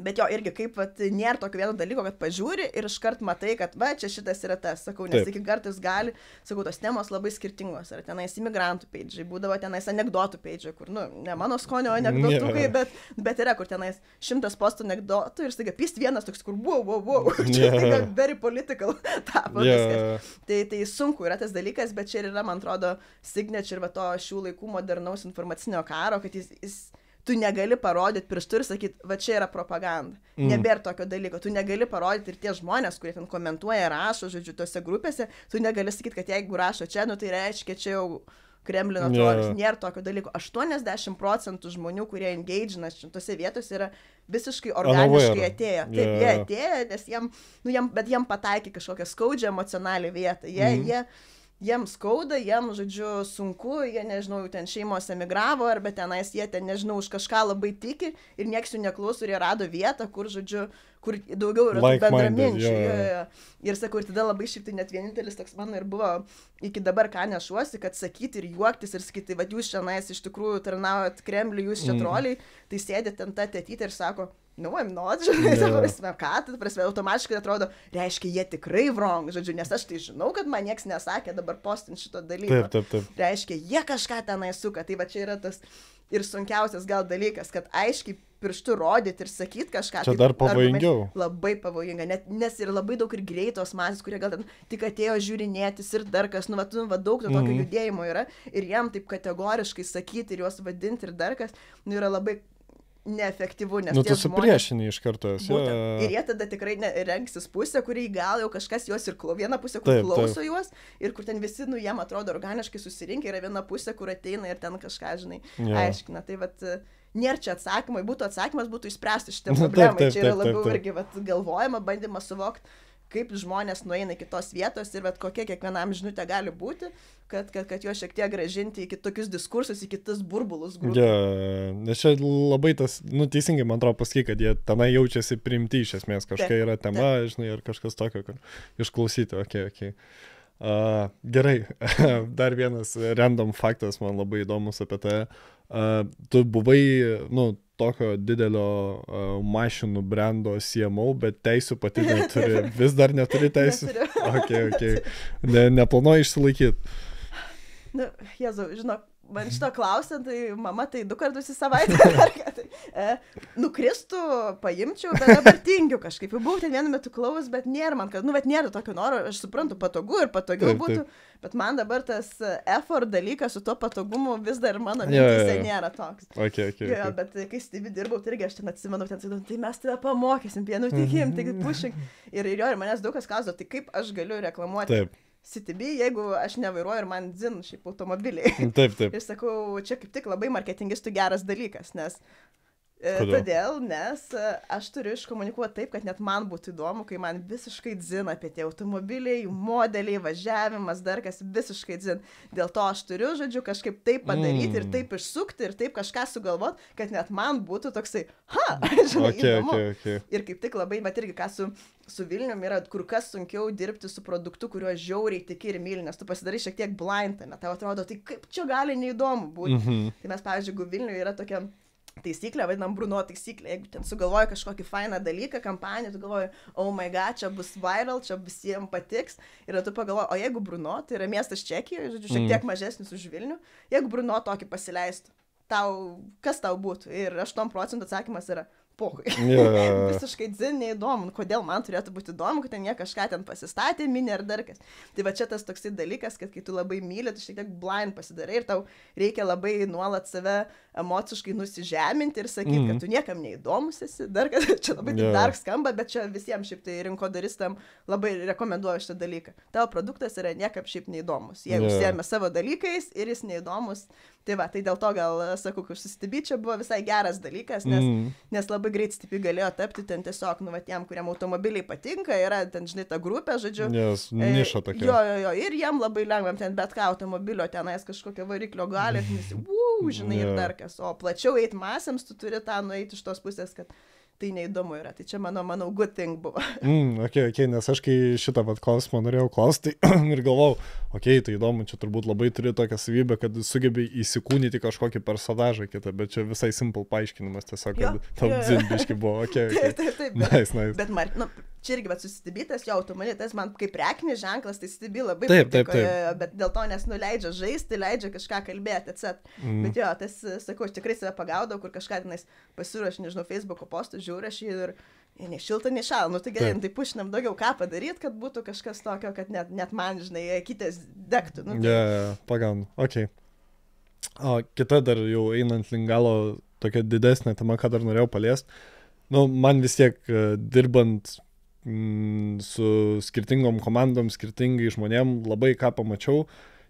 Bet jo, irgi kaip, vat, nėra tokio vieno dalyko, kad pažiūri ir iškart matai, kad va, čia šitas yra tas, sakau, nes iki kartais gali, sakau, tos temos labai skirtingos, ar tenais imigrantų page'ai, būdavo tenais anegdotų page'ai, kur, nu, ne mano skonio anegdotukai, yeah. bet, bet yra, kur tenais šimtas postų anegdotų ir, staiga, pist vienas toks, kur wow, wow, wow, čia yeah. staiga very political tapo yeah. viskas. Tai, tai sunku yra tas dalykas, bet čia ir yra, man atrodo, signature va to šių laikų modernaus informacinio karo, kad jis, jis tu negali parodyti pirštų ir sakyti, va čia yra propaganda. Mm. Nebėra tokio dalyko. Tu negali parodyti ir tie žmonės, kurie ten komentuoja, rašo, žodžiu, tose grupėse, tu negali sakyti, kad jeigu rašo čia, nu tai reiškia, čia jau Kremlino teorijos. Yeah. Nėra tokio dalyko. aštuoniasdešimt procentų žmonių, kurie engage'ina tose vietose, yra visiškai organiškai atėjo. Taip, yeah. jie atėjo, nes jiem, nu, jiem, bet jiem pataikė kažkokią skaudžią emocionalią vietą. Jie, mm. jie, jiem skauda, jiem, žodžiu, sunku, jie, nežinau, ten šeimos emigravo, arba tenais jie, ten, nežinau, už kažką labai tiki ir nieks jų neklauso, ir jie rado vietą, kur, žodžiu, kur daugiau yra like bendraminčių. Yeah, yeah. Ir sakau, ir tada labai šiaip tai net vienintelis toks mano ir buvo iki dabar, ką nešuosi, kad sakyti ir juoktis ir sakyti, va jūs šiandien iš tikrųjų tarnaujat Kremliui, jūs čia troliai, mm. tai sėdė ten ta tetytė ir sako, nu, no, I'm not, žinai, yeah. prasme, ką, tai prasme, automatiškai atrodo, reiškia, jie tikrai wrong, žodžiu, nes aš tai žinau, kad man nieks nesakė dabar postin šito dalyko. Taip, taip, taip. Reiškia, jie kažką tenai suka, tai va čia yra tas ir sunkiausias gal dalykas, kad aiškiai pirštų rodyti ir sakyti kažką. Čia dar pavojingiau. Labai pavojinga, net, nes ir labai daug ir greitos masės, kurie gal ten tik atėjo žiūrinėtis ir dar kas, nu, va, nu, va daug to tokio mm-hmm. judėjimo yra ir jam taip kategoriškai sakyti ir juos vadinti ir dar kas, nu, yra labai neefektyvu, nes nu, tie žmonės... iš karto esi. Ir jie tada tikrai ne, rengsis pusę, kurį gal jau kažkas juos ir klauso. Viena pusė, kur taip, klauso taip. Juos ir kur ten visi, nu, jiem atrodo organiškai susirinkę, yra viena pusė, kur ateina ir ten kažką, žinai, ja. Aiškina. Tai vat, nėra čia atsakymai, būtų atsakymas, būtų išspręsti šitą problemą. Taip, taip, čia yra labiau irgi vat, galvojama, bandymą suvokti, kaip žmonės nueina iki tos vietos ir bet kokia kiekvienam žinutė gali būti, kad, kad, kad juos šiek tiek gražinti į kitokius diskursus, į kitus burbulus. Yeah. Nes čia labai tas, nu teisingai man atrodo pasakyk, kad jie tenai jaučiasi priimti iš esmės, kažkokia yra tema, ta. Žinai, ar kažkas tokio, kad išklausyti, okei, okay, okei. Okay. Uh, gerai, dar vienas random faktas man labai įdomus apie tai. Uh, tu buvai, nu, tokio didelio uh, mašinų brendo C M O, bet teisų pati neturi. Vis dar neturi teisų? Okei, okei. Ne, neplanuoju išsilaikyti. Nu, Jėzau, žinok, man šito klausant, tai mama tai du kartus į savaitę. Tai, e, nukristų, paimčiau, bet dabar tingiu kažkaip. Jau buvau ten vienu metu klaus, bet nėra man, kad, nu, bet nėra tokio noro, aš suprantu, patogu ir patogiau taip, būtų, taip. Bet man dabar tas effort dalykas su to patogumu vis dar mano mintyse nėra toks. Okay, okay, jo, okay. Bet kai C I V I dirbau, tai irgi aš ten atsimenau, ten sakydavau, tai mes tave pamokysim, pienu tikim, tai pušink. Ir, ir jo, ir manęs daug kas klausdavo, tai kaip aš galiu reklamuoti. Taip. CityBee, jeigu aš nevairuoju ir man dzin šiaip automobiliai. Taip, taip. Ir sakau, čia kaip tik labai marketingistų geras dalykas, nes kodėl? Todėl, nes aš turiu iškomunikuoti taip, kad net man būtų įdomu, kai man visiškai dzin apie tie automobiliai, modeliai, važiavimas, dar kas visiškai dzin. Dėl to aš turiu, žodžiu, kažkaip taip padaryti mm. ir taip išsukti ir taip kažką sugalvot, kad net man būtų toksai, ha, žinai, okay, įdomu. Okay, okay. Ir kaip tik labai, bet irgi ką su, su Vilnium yra kur kas sunkiau dirbti su produktu, kuriuo žiauriai tiki ir myli, nes tu pasidarai šiek tiek blindame. Tau atrodo, tai kaip čia gali neįdomu būti. Mm-hmm. Tai mes, pavyzdžiui, jeigu Vilniuje yra tokia taisyklę, vadinam Brno taisyklę, jeigu ten sugalvoji kažkokį fainą dalyką, kampaniją, tu galvoji, oh my god, čia bus viral, čia visiems patiks, ir tu pagalvoji, o jeigu Brno, tai yra miestas Čekijoje, žodžiu, šiek tiek mažesnis už Vilnių, jeigu Brno tokį pasileistų, tau, kas tau būtų? Ir aštuoni procentai atsakymas yra, pohui. Yeah. Visiškai dzin neįdomu, kodėl man turėtų būti įdomu, kad ten jie kažką ten pasistatė, mini ar dar kas. Tai va čia tas toksai dalykas, kad kai tu labai myli, tu šiek tiek blind pasidarai ir tau reikia labai nuolat save emociškai nusižeminti ir sakyti, mm-hmm. kad tu niekam neįdomus esi, dar kas, čia labai yeah. dar skamba, bet čia visiems šiaip tai rinkodaristam labai rekomenduoju šitą dalyką. Tavo produktas yra niekam šiaip neįdomus. Jie yeah. užsiėmė savo dalykais ir jis neįdomus. Tai va, tai dėl to gal, sakau, kaip susitibi, čia buvo visai geras dalykas, nes, mm. nes labai greit stipi galėjo tapti ten tiesiog, nu, va, tiem, kuriam automobiliai patinka, yra ten, žinai, ta grupė, žodžiu. Yes, niša tokia. Jo, jo, jo, ir jam labai lengvam ten bet ką automobilio, tenais kažkokio variklio galėt, nes, uu, žinai, yeah. ir dar kas. O plačiau eit masėms, tu turi tą nueiti iš tos pusės, kad tai neįdomu yra. Tai čia, mano, manau, good thing buvo. Mm, ok, ok, nes aš kai šitą pat klausimą norėjau klausti ir galvau, ok, tai įdomu, čia turbūt labai turi tokią savybę, kad sugebi įsikūnyti kažkokį personažą kitą, bet čia visai simple paaiškinimas tiesiog, kad jo, tam dzimbiški buvo, ok, okay. Taip, taip, taip. Nice, nice. Bet, Mark, nu, čia irgi, bet susitibytas, jo, automobilitas, man kaip prekinis ženklas, tai CityBee labai taip, patiko, taip, taip. Bet dėl to, nes nuleidžia žaisti, leidžia kažką kalbėti, et cetera. Mm. Bet jo, tas, sakau, aš tikrai save pagaudau, kur kažką tenais pasiruošiu, nežinau, Facebook'o postų, žiūriu aš jį ir ne šilta, ne šalta, nu tai gerai, tai pušinam daugiau, ką padaryti, kad būtų kažkas tokio, kad net, net man, žinai, kitas degtų. Ne, nu, yeah, tai... pagaunu, okei. Okay. O kita dar jau einant link galo tokia didesnė tema, ką dar norėjau paliest. Nu, man vis tiek dirbant m, su skirtingom komandom, skirtingai žmonėm, labai ką pamačiau,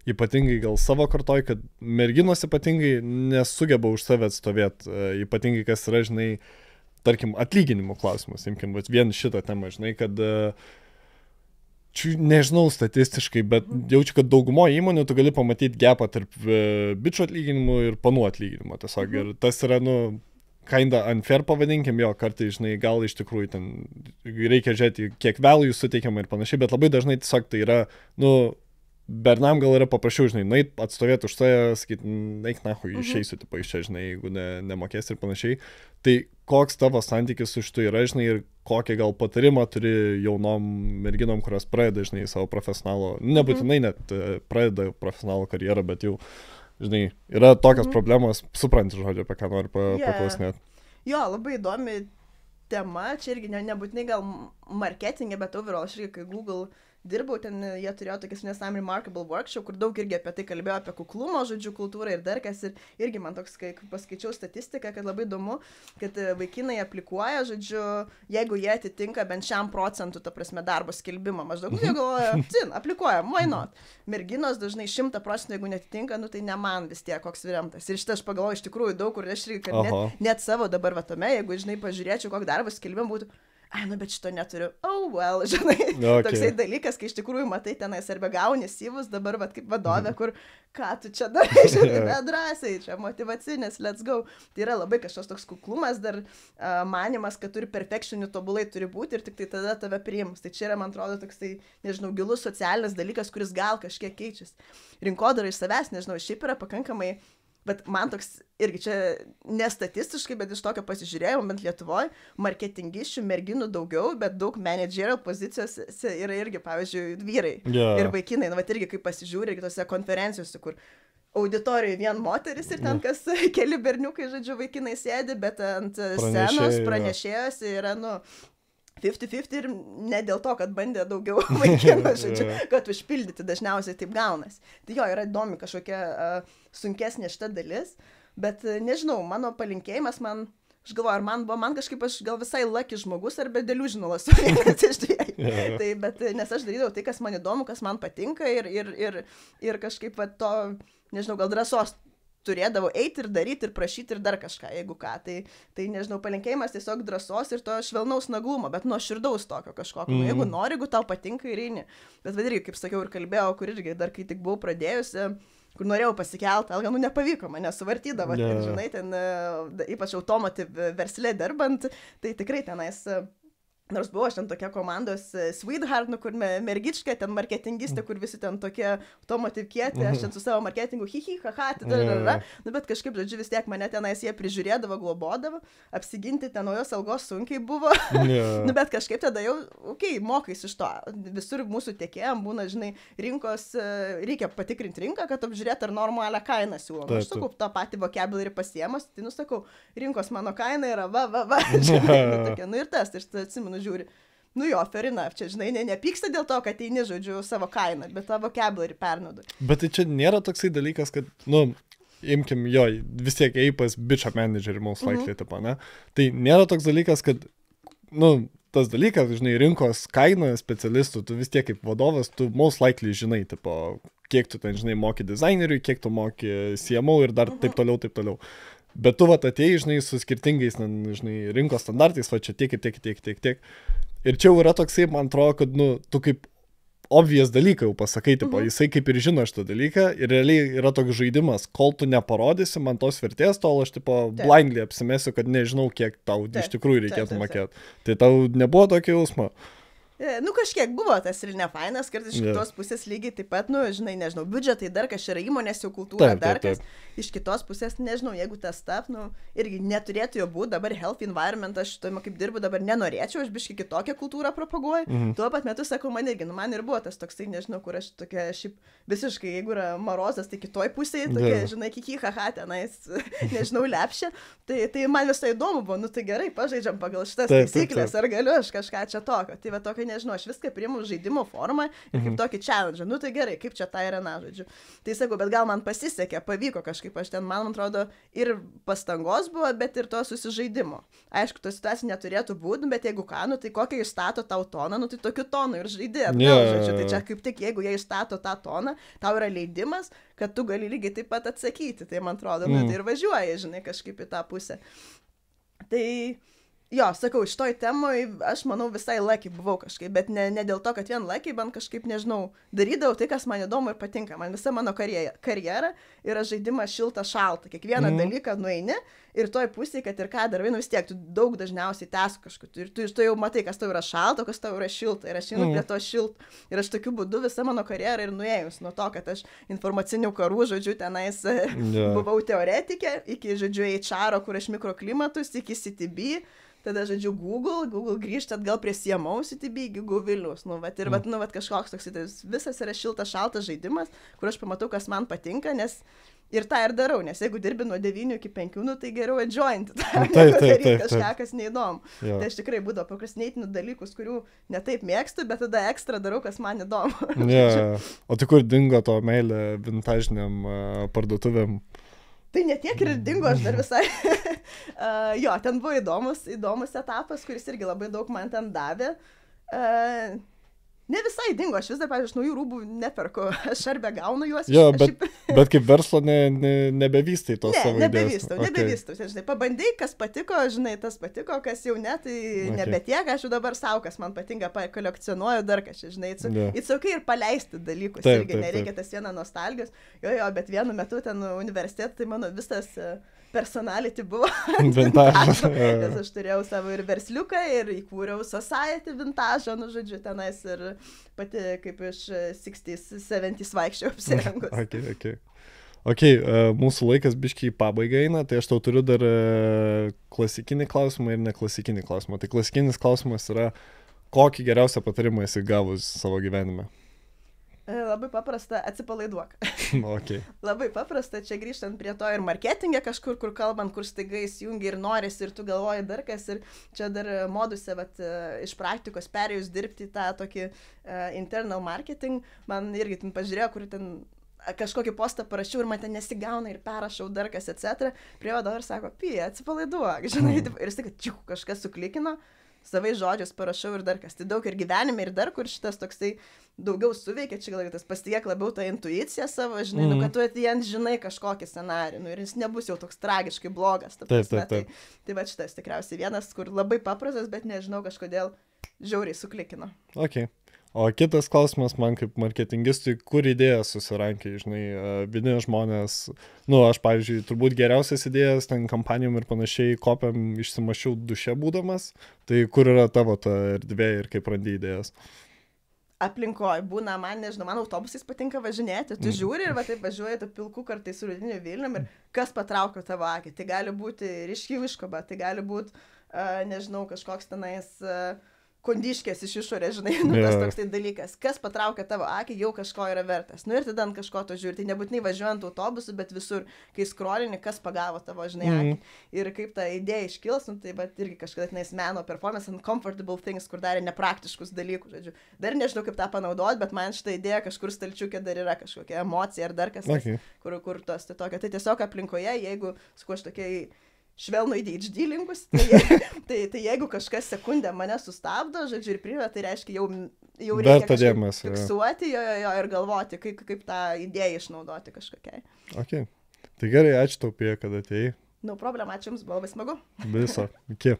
ypatingai gal savo kartoj, kad merginos ypatingai nesugeba už save atstovėti, ypatingai kas yra, žinai, tarkim, atlyginimo klausimas, imkim, bet vien šitą temą, žinai, kad, čiu, nežinau statistiškai, bet jaučiu, kad daugumo įmonių tu gali pamatyti gapą tarp bičių atlyginimų ir panų atlyginimo, tiesiog, ir tas yra, nu, kinda unfair, pavadinkim, jo, kartai, žinai, gal iš tikrųjų ten reikia žiūrėti, kiek vėl jų suteikiama ir panašiai, bet labai dažnai tiesiog tai yra, nu, bernam gal yra paprašiau, žinai, nait atstovėti už tai, sakyti, naik nahui, išeisiu, tipo, iš čia, žinai, jeigu ne, nemokės ir panašiai. Tai koks tavo santykis su šitu yra, žinai, ir kokią gal patarimą turi jaunom merginom, kurios pradeda, žinai, savo profesionalo, nebūtinai net pradeda profesionalo karjerą, bet jau, žinai, yra tokios problemos, supranti žodžiu, apie ką noriu pa, yeah. paklausinėti. Jo, labai įdomi tema, čia irgi ne, nebūtinai gal marketingė, bet overall, aš irgi, kai Google dirbau, ten jie turėjo tokį nesam remarkable workshop, kur daug irgi apie tai kalbėjo, apie kuklumo, žodžiu, kultūrą ir dar kas. Ir irgi man toks, kai paskaičiau statistiką, kad labai įdomu, kad vaikinai aplikuoja, žodžiu, jeigu jie atitinka bent šiam procentų, ta prasme, darbo skelbimą, maždaug, jie galvoja, cin, aplikuoja, why not. Merginos dažnai šimtą procentų, jeigu netitinka, nu tai ne man vis tiek, koks viremtas. Ir šitą aš pagalvoju iš tikrųjų daug, kur aš irgi, kad net, net savo dabar vatome, jeigu, žinai, pažiūrėčiau, kokį darbo skelbimą būtų. Ai, nu, bet šito neturiu, oh, well, žinai, okay. Toksai dalykas, kai iš tikrųjų matai tenais arba gauni syvus, dabar, vat, kaip vadovė, kur, ką tu čia darai, žinai, nedrasiai, čia motivacinės, let's go. Tai yra labai kažkoks toks kuklumas, dar uh, manimas, kad turi perfekšinių, tobulai turi būti ir tik tai tada tave priims. Tai čia yra, man atrodo, toksai, nežinau, gilus socialinis dalykas, kuris gal kažkiek keičiasi. Rinkodara iš savęs, nežinau, šiaip yra pakankamai... Bet man toks, irgi čia nestatistiškai, bet iš tokio pasižiūrėjimo, bent Lietuvoje, marketingišių merginų daugiau, bet daug managerio pozicijose yra irgi, pavyzdžiui, vyrai yeah. ir vaikinai. Na, bet irgi, kai pasižiūrė, irgi tose konferencijose, kur auditorijoje vien moteris ir ten kas keli berniukai, žodžiu, vaikinai sėdi, bet ant Pranešė, scenos pranešėjos yra, nu... fifty fifty ir ne dėl to, kad bandė daugiau vaikinų, žodžiu, kad užpildyti dažniausiai taip gaunasi. Tai jo, yra įdomi kažkokia uh, sunkesnė šita dalis, bet uh, nežinau, mano palinkėjimas man, aš galvoju, ar man buvo, man kažkaip aš gal visai lucky žmogus, ar be dėlių žinulas, tai, bet nes aš darydavau tai, kas man įdomu, kas man patinka ir, ir, ir, ir kažkaip va, to, nežinau, gal drąsos turėdavau eiti ir daryti ir prašyti ir dar kažką, jeigu ką. Tai, tai nežinau, palinkėjimas tiesiog drąsos ir to švelnaus naglumo, bet nuo širdaus tokio kažkokio. Mm. Jeigu nori, jeigu tau patinka ir eini. Bet irgi, kaip sakiau ir kalbėjau, kur irgi dar kai tik buvau pradėjusi, kur norėjau pasikelti, alga, nu nepavyko, mane suvartydavo, yeah. ir, žinai, ten ypač automotive verslė dirbant, tai tikrai tenais... Nors buvo aš ten tokia komandos sweetheart, nu, kur mergička, ten marketingistė, kur visi ten tokie automotive kietė, aš ten su savo marketingu hi hi, ha ha, yeah. nu, bet kažkaip, žodžiu, vis tiek mane tenais jie prižiūrėdavo, globodavo, apsiginti ten naujos algos sunkiai buvo, yeah. nu, bet kažkaip tada jau, okei, okay, mokais iš to, visur mūsų tiekėjom, būna, žinai, rinkos, reikia patikrinti rinką, kad apžiūrėti ar normalią kainą siūlom. Aš sakau, tą patį vocabulary pasiemos, tai nusakau, rinkos mano kaina yra va, va, va, žinai, nu, tokia, nu ir tas, aš atsimenu, žiūri, nu jo, ferina, čia, žinai, ne, nepyksta dėl to, kad eini, žodžiu, savo kainą, bet tą vocabulary pernaudai. Bet tai čia nėra toksai dalykas, kad, nu, imkim, jo, vis tiek eini pas bitch managerį, most likely, mm-hmm. tipo, ne? Tai nėra toks dalykas, kad, nu, tas dalykas, žinai, rinkos kaina specialistų, tu vis tiek kaip vadovas, tu most likely žinai, tipo, kiek tu ten, žinai, moki dizaineriui, kiek tu moki C M O ir dar mm-hmm. taip toliau, taip toliau. Bet tu vat atėjai, žinai, su skirtingais, žinai, rinkos standartais, va čia tiek ir tiek, tiek, tiek, tiek. Ir čia jau yra toksai, man atrodo, kad, nu, tu kaip obvious dalyką jau pasakai, tipo, mhm. jisai kaip ir žino šitą dalyką ir realiai yra toks žaidimas, kol tu neparodysi man tos vertės, tol aš, tipo, blindly apsimesiu, kad nežinau, kiek tau taip. Iš tikrųjų reikėtų mokėti. Tai tau nebuvo tokio jausmo. Nu, kažkiek buvo tas ir nefainas, kartais iš kitos yeah. pusės lygiai taip pat, nu, žinai, nežinau, biudžetai dar kažkas yra įmonės, jau kultūra taip, dar taip, taip. Kas, iš kitos pusės, nežinau, jeigu tas tap, nu, irgi neturėtų jo būti, dabar health environment, aš šitoj, kaip dirbu, dabar nenorėčiau, aš biškai kitokią kultūrą propaguoju, mm-hmm. tuo pat metu sakau, man irgi, nu, man ir buvo tas toksai, nežinau, kur aš tokia, šiaip visiškai, jeigu yra marozas, tai kitoj pusėje, tokia, yeah. žinai, kiki, haha, tenais, nežinau, lepšia, tai, tai man visai įdomu buvo, nu, tai gerai, pažaidžiam pagal šitas taisyklės, ar galiu aš kažką čia tokio, tai va tokio labai nežinau, aš viską priimu žaidimo formą ir kaip tokį challenge, nu tai gerai, kaip čia tai yra, na, žodžiu. Tai sakau, bet gal man pasisekė, pavyko kažkaip, aš ten, man atrodo, ir pastangos buvo, bet ir to susižaidimo. Aišku, to situacija neturėtų būti, bet jeigu ką, nu tai kokią išstato tau toną, nu tai tokiu tonu ir žaidė, atgal, yeah. žodžiu, tai čia kaip tik, jeigu jie išstato tą toną, tau yra leidimas, kad tu gali lygiai taip pat atsakyti, tai man atrodo, mm. nu tai ir važiuoja, žinai, kažkaip į tą pusę. Tai... Jo, sakau, šitoj temoj aš manau visai lucky buvau kažkaip, bet ne, ne dėl to, kad vien lucky, man kažkaip, nežinau, darydavau tai, kas man įdomu ir patinka. Man visa mano karjera, karjera yra žaidimas šilta šalta. Kiekvieną mm. dalyką nueini ir toj pusėje, kad ir ką darbai, nu vis tiek, tu daug dažniausiai tęs kažkur. Ir tu iš to jau matai, kas tau yra šalta, kas tau yra šilta. Ir aš einu mm. prie to šilto. Ir aš tokiu būdu visą mano karjerą ir nuėjus nuo to, kad aš informacinių karų, žodžiu, tenais yeah. buvau teoretikė, iki, žodžiu, H R, kur aš mikroklimatus, iki CityBee. Tada, žodžiu, Google, Google grįžta atgal prie C M O, CityBee, Go Vilnius. Nu, vat, ir, mm. vat, nu, vat, kažkoks toks, tai visas yra šiltas, šaltas žaidimas, kur aš pamatau, kas man patinka, nes ir tą ir darau, nes jeigu dirbi nuo devynių iki penkių, nu, tai geriau adjointi, tai daryti kažką, kas neįdomu. Jo. Tai aš tikrai būdavo prokrastineitinu dalykus, kurių netaip mėgstu, bet tada ekstra darau, kas man įdomu. yeah. O tai kur dingo to meilė vintažiniam parduotuvėm? Tai netiek ir dingo, aš dar visai. uh, jo, ten buvo įdomus, įdomus etapas, kuris irgi labai daug man ten davė. Uh, ne visai dingo, aš vis dar, pavyzdžiui, naujų rūbų neperku, aš arba gaunu juos. Jo, aš, bet, aš... bet kaip verslo ne, ne, nebevystai tos ne, savo idėjos. Ne, nebevystau, okay. nebevystau. Žinai, pabandai, kas patiko, žinai, tas patiko, kas jau ne, tai okay. nebetiek, aš jau dabar sau, kas man patinka, kolekcionuoju dar kažką, žinai, įsaukai yeah. ir paleisti dalykus, taip, irgi taip, nereikia taip. Tas vieną nostalgijos. Jo, jo, bet vienu metu ten universitetai, tai mano visas... personality buvo vintažo, nes aš turėjau savo ir versliuką, ir įkūriau society vintažo, nu, žodžiu, tenais ir pati kaip iš šešiasdešimties, septyniasdešimties vaikščiau apsirengus. Ok, ok. Ok, mūsų laikas biškiai pabaiga eina, tai aš tau turiu dar klasikinį klausimą ir neklasikinį klausimą. Tai klasikinis klausimas yra, kokį geriausią patarimą esi gavus savo gyvenime? Labai paprasta, atsipalaiduok. Okay. Labai paprasta, čia grįžtant prie to ir marketingą kažkur, kur kalbant, kur staiga įsijungi ir norisi, ir tu galvoji dar kas, ir čia dar moduse, vat, iš praktikos perėjus dirbti tą tokį uh, internal marketing, man irgi ten pažiūrėjo, kur ten kažkokį postą parašiau ir man ten nesigauna ir perrašau dar kas, et cetera. Prie vadovų ir sako, pie, atsipalaiduok, žinai, mm. ir staiga, čiuk, kažkas suklikino. Savai žodžius parašau ir dar kas. Tai daug ir gyvenime, ir dar kur šitas toksai daugiau suveikia, čia gal tas pasitiek labiau tą intuiciją savo, žinai, mm. nu, kad tu atėjant žinai kažkokį scenarijų, nu, ir jis nebus jau toks tragiškai blogas. Ta taip, taip, taip. Tai, tai va šitas tikriausiai vienas, kur labai paprastas, bet nežinau, kažkodėl žiauriai suklikino. Ok. O kitas klausimas man kaip marketingistui, kur idėjas susirankiai, žinai, vieni žmonės, nu, aš, pavyzdžiui, turbūt geriausias idėjas ten kampanijom ir panašiai kopiam išsimašiau duše būdamas, tai kur yra tavo ta erdvė ir kaip randi idėjas? Aplinkoj būna, man, nežinau, man autobusais patinka važinėti, tu žiūri ir va taip važiuoji tu pilku kartais su rudiniu Vilnium ir kas patraukia tavo akį, tai gali būti ryški iškaba, tai gali būti, uh, nežinau, kažkoks tenais... Uh, kondiškės iš išorės, žinai, nu, yeah. tas toks tai dalykas. Kas patraukia tavo akį, jau kažko yra vertas. Nu ir tada ant kažko to žiūri. Tai nebūtinai važiuojant autobusu, bet visur, kai scrollini, kas pagavo tavo, žinai, mm. akį. Ir kaip ta idėja iškils, nu, tai bet irgi kažkada tenais meno performance and comfortable things, kur darė nepraktiškus dalykus, žodžiu. Dar nežinau, kaip tą panaudot, bet man šitą idėją kažkur stalčiukė dar yra kažkokia emocija ar dar kas, okay. kur, kur tos tai tokia. Tai tiesiog aplinkoje, jeigu su kuo aš tokiai švelnų A D H D linkus, tai, tai, tai jeigu kažkas sekundę mane sustabdo, žodžiu, ir priveda, tai reiškia, jau, jau reikia kažkaip fiksuoti jo, jo, jo ir galvoti, kaip, kaip tą idėją išnaudoti kažkokiai. Ok. Tai gerai, ačiū tau, Pija, kad atėjai. No problem, ačiū Jums, buvo labai smagu. Viso. Iki.